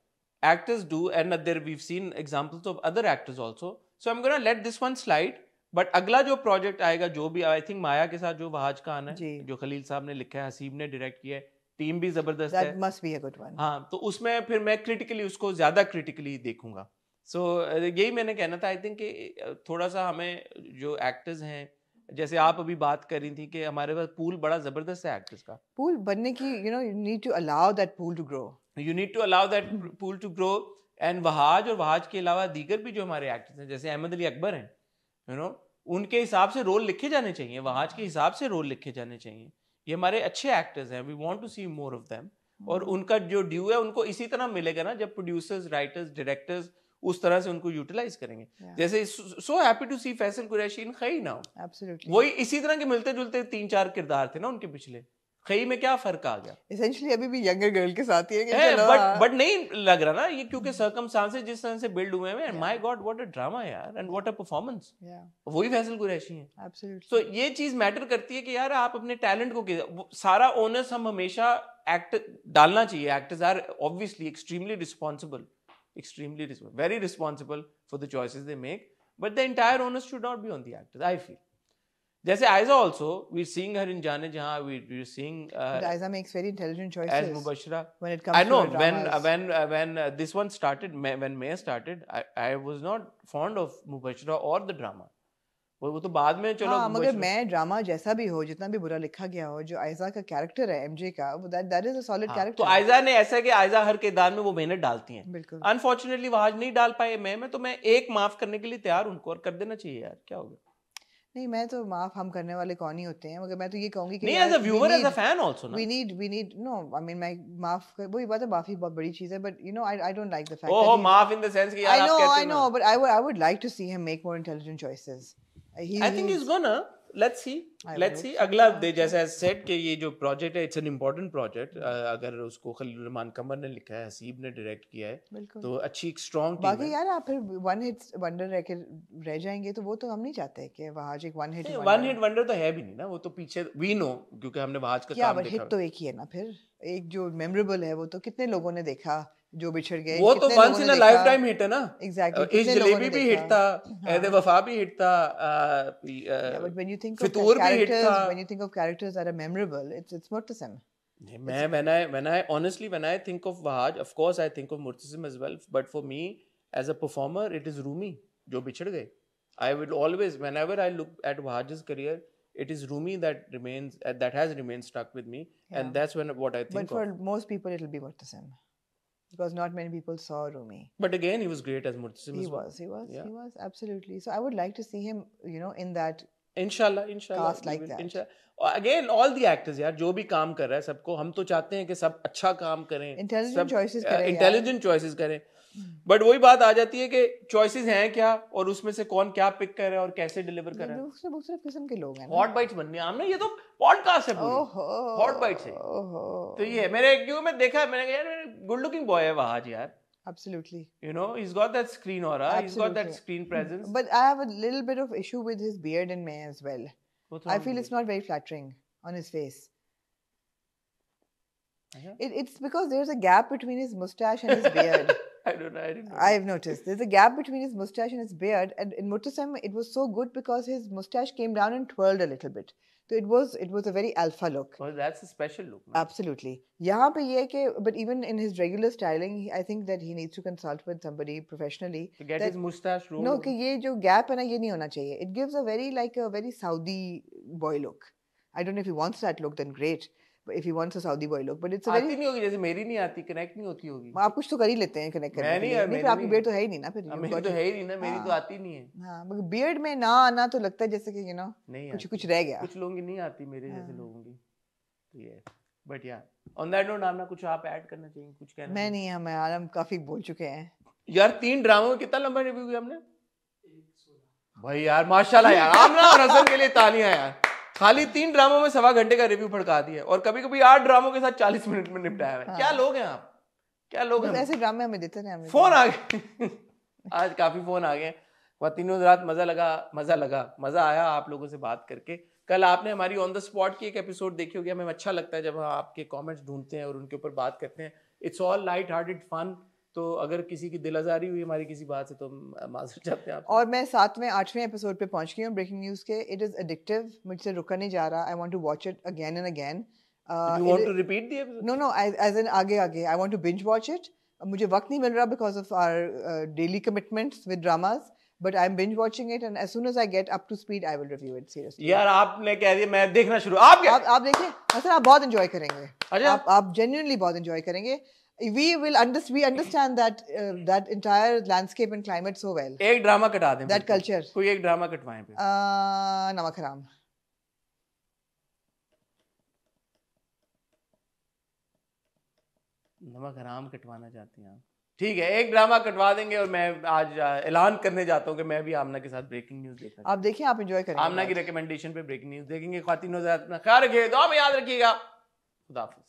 Actors do, and there we've seen examples of other actors also. So I'm gonna let this one slide. But अगला जो प्रोजेक्ट आएगा, जो भी आई थिंक माया के साथ जो वहाज का आना है, जो खलील साहब ने लिखा है, हसीब ने डायरेक्ट किया है, टीम भी जबरदस्त है, that must be a good one. हाँ, तो उसमें फिर मैं क्रिटिकली उसको ज्यादा क्रिटिकली देखूंगा. सो यही मैंने कहना था. आई थिंक कि थोड़ा सा हमें जो एक्टर्स हैं, जैसे आप अभी बात कर रही थी कि हमारे पास पूल बड़ा जबरदस्त है एक्टर्स का, पूल बनने की you know you need to allow that pool to grow. And Wahaj और वहाज के अलावा दीगर भी जो हमारे एक्टर्स हैं, जैसे अहमद अली अकबर हैं, यू नो, उनके हिसाब से रोल लिखे जाने चाहिए, वहाज के हिसाब से रोल लिखे जाने चाहिए. ये हमारे अच्छे एक्टर्स हैं, we want to see more of them, और उनका जो ड्यू है उनको इसी तरह मिलेगा ना, जब प्रोड्यूसर्स, राइटर्स, डायरेक्टर्स उस तरह से उनको यूटिलाइज करेंगे. yeah. जैसे so happy to see Faisal Qureshi in Khaie now. Absolutely, वही इसी तरह के मिलते जुलते 3-4 किरदार थे ना उनके पिछले. खई में क्या फर्क आ गया? एसेंशियली अभी भी यंगर गर्ल के साथ ही है, बट नहीं लग रहा ना ये, क्योंकि सर्कमस्टांसेस जिस तरह से बिल्ड हुए हैं, and my god what a drama यार, एंड व्हाट अ परफॉर्मेंस. वही फैसल कुरैशी हैं. एब्सोल्युटली. सो ये चीज मैटर करती है कि यार आप अपने टैलेंट को, सारा ओनर्स हम हमेशा एक्ट डालना चाहिए. Actors are obviously extremely responsible for the choices they make, but the entire onus should not be on the actors, I feel. जैसे Ayesha also, we seeing her in Jaane Jahan, we seeing Ayesha makes very intelligent choices as Mubashira. I know when this one started, when मैं started, I was not fond of Mubashira और द ड्रामा. वो तो बाद में चलो, मगर मैं ड्रामा जैसा भी हो, जितना भी बुरा लिखा गया हो, जो आयशा का कैरेक्टर है, एमजे का, वो that is a solid character. तो आयशा ने ऐसा है कि आयशा हर किरदार में वो मेहनत डालती हैं. बिल्कुल. अनफॉर्चुनेटली वहाज नहीं डाल पाए मैं, तो मैं एक माफ करने के लिए तैयार उनको, और कर देना चाहिए यार, क्या हो गया. नहीं, मैं तो माफ हम करने वाले कौन ही होते हैं, मगर मैं तो ये कहूंगी कि नहीं, as a viewer, as a fan also ना, we need no, I mean मैं माफ, वही बात है, माफी बहुत बड़ी चीज है, but you know I don't like the fact oh माफ इन द सेंस कि यार आप कहते हो. I know but I would like to see him make more intelligent choices. I think he is gonna, let's see अगला दे, जैसे आई सेड कि ये जो प्रोजेक्ट है, इट्स एन इंपॉर्टेंट प्रोजेक्ट. अगर उसको खलील-उर-रहमान कमर ने लिखा है, हसीब ने डायरेक्ट किया है, तो अच्छी एक स्ट्रांग टीम है. बाकी यार आप फिर वन हिट वंडर रह जाएंगे, तो वो तो हम नहीं चाहते कि वहाज एक वन हिट वंडर तो है भी नहीं ना, वो तो पीछे वी नो, क्योंकि हमने वहाज का काम देखा. हिट तो एक ही है ना, फिर एक जो मेमोरेबल है वो तो कितने लोगों ने देखा, जो बिछड़ गए, वो तो once in a lifetime hit है ना. एग्जैक्टली. इस जलेबी भी हिट था, ऐदे वफा भी हिट था, but when you think of characters, when you think of characters that are memorable, it's मोर्टसम. मैं when I honestly when I think of Wahaj, of course I think of Mortassem as well, but for me as a performer it is Rumi जो बिछड़ गए. I will always, whenever I look at Wahaj's career, it is Rumi that remains, that has remained stuck with me, yeah. And that's when what I think. But for most people it will be Mortassem, because not many people saw Rumi. But again, he was great as Mortassem. He was absolutely. So I would like to see him, you know, in that. Inshallah, cast like that. Inshallah. Again, all the actors यार जो भी काम कर रहा है सबको हम तो चाहते हैं कि सब अच्छा काम करें, intelligent choices करें. बट वही बात आ जाती है कि choices हैं क्या और उसमें से कौन क्या पिक कर रहा है और कैसे डिलीवर कर रहा है. दूसरे किस्म के लोग हैं. Hot bites बनने हमने ये तो पॉडकास्ट है पूरी. Hot bites है. तो ये मेरे क्यों मैं देखा मैंने कहा यार गुड लुकिंग बॉय है वहाज यार. Absolutely. You know, he's got that screen aura. Absolutely. He's got that screen presence. But I have a little bit of issue with his beard and mane as well. I feel it's not very flattering on his face. Uh-huh. It's because there's a gap between his mustache and his beard. I don't know. I've noticed there's a gap between his mustache and his beard. And in Mortassem, it was so good because his mustache came down and twirled a little bit. So it was a very alpha look. Well, that's a special look. Man. Absolutely. Yahan pe ye ke, but even in his regular styling, I think that he needs to consult with somebody professionally. To get his mustache rolled. No, कि ये जो gap है ना ये नहीं होना चाहिए. It gives a very like a very Saudi boy look. I don't know if he wants that look, then great. But if he wants a Saudi boy look, but it's a very. आती नहीं होगी जैसे मेरी नहीं आती connect नहीं होती होगी. आप कुछ तो कर ही लेते हैं connect करने के लिए. नहीं आपकी beard तो है ही नहीं ना फिर. मेरी तो है ही नहीं ना मेरी तो आती नहीं है. हाँ मगर beard में ना आना तो लगता है जैसे कि you know कुछ रह गया. कुछ लोगों की नहीं आती मेरे जैसे लोगों की. तो ये but yeah on that note आपना कुछ आप add करना चाहिए कुछ कहना. मैं नहीं हम यार हम काफी बोल चुके हैं. यार 3 ड्रामों कितना लंबा रिव्यू किया हमने. भाई यार माशाल्लाह यार आमना और हसन के लिए तालियां यार. खाली 3 ड्रामों में 1.25 घंटे का रिव्यू फड़का दिया और कभी कभी 8 ड्रामों के साथ 40 मिनट में निपटाया है. हाँ। क्या लोग हैं आप, क्या लोग हैं. ऐसे ड्रामे हमें देते नहीं. फोन आ गए आज काफी फोन आ गए. तीनों रात मजा आया आप लोगों से बात करके. कल आपने हमारी ऑन द स्पॉट की एक एपिसोड देखी होगी. हमें अच्छा लगता है जब हम आपके कॉमेंट्स ढूंढते हैं और उनके ऊपर बात करते हैं. It's all light hearted fun. तो अगर किसी की दिल आजारी हुई हमारी किसी बात से तो माजूर चाहते हैं आप. और मैं 7वें 8वें एपिसोड पे पहुंच गई हूं ब्रेकिंग न्यूज़ के. इट इज एडिक्टिव, मुझसे रुका नहीं जा रहा. I want to watch it again and again. You want to repeat the episode? No as in आगे I want to binge watch it. मुझे वक्त नहीं मिल रहा because of our daily commitments with dramas. But I'm binge watching it, and as soon as I get up to speed, I will review it seriously. यार आपने कह दिया मैं देखना शुरू. आप देखिए हसन, आप बहुत enjoy करेंगे. आप genuinely बहुत enjoy करेंगे. We understand that entire landscape and climate so well. एक drama कटा दें. That culture. कोई एक drama कटवाएं पे. नमक हराम. नमक हराम कटवाना चाहती हैं आप? ठीक है, एक ड्रामा कटवा देंगे. और मैं आज ऐलान करने जाता हूँ कि मैं भी आमना के साथ ब्रेकिंग न्यूज़ देखता हूँ. आप देखिए, आप एंजॉय करेंगे. आमना की रिकमेंडेशन पे ब्रेकिंग न्यूज़ देखेंगे. ख्वातीन, अपना ख्याल रखिएगा, दुआ में याद रखिएगा. खुदा हाफिज़.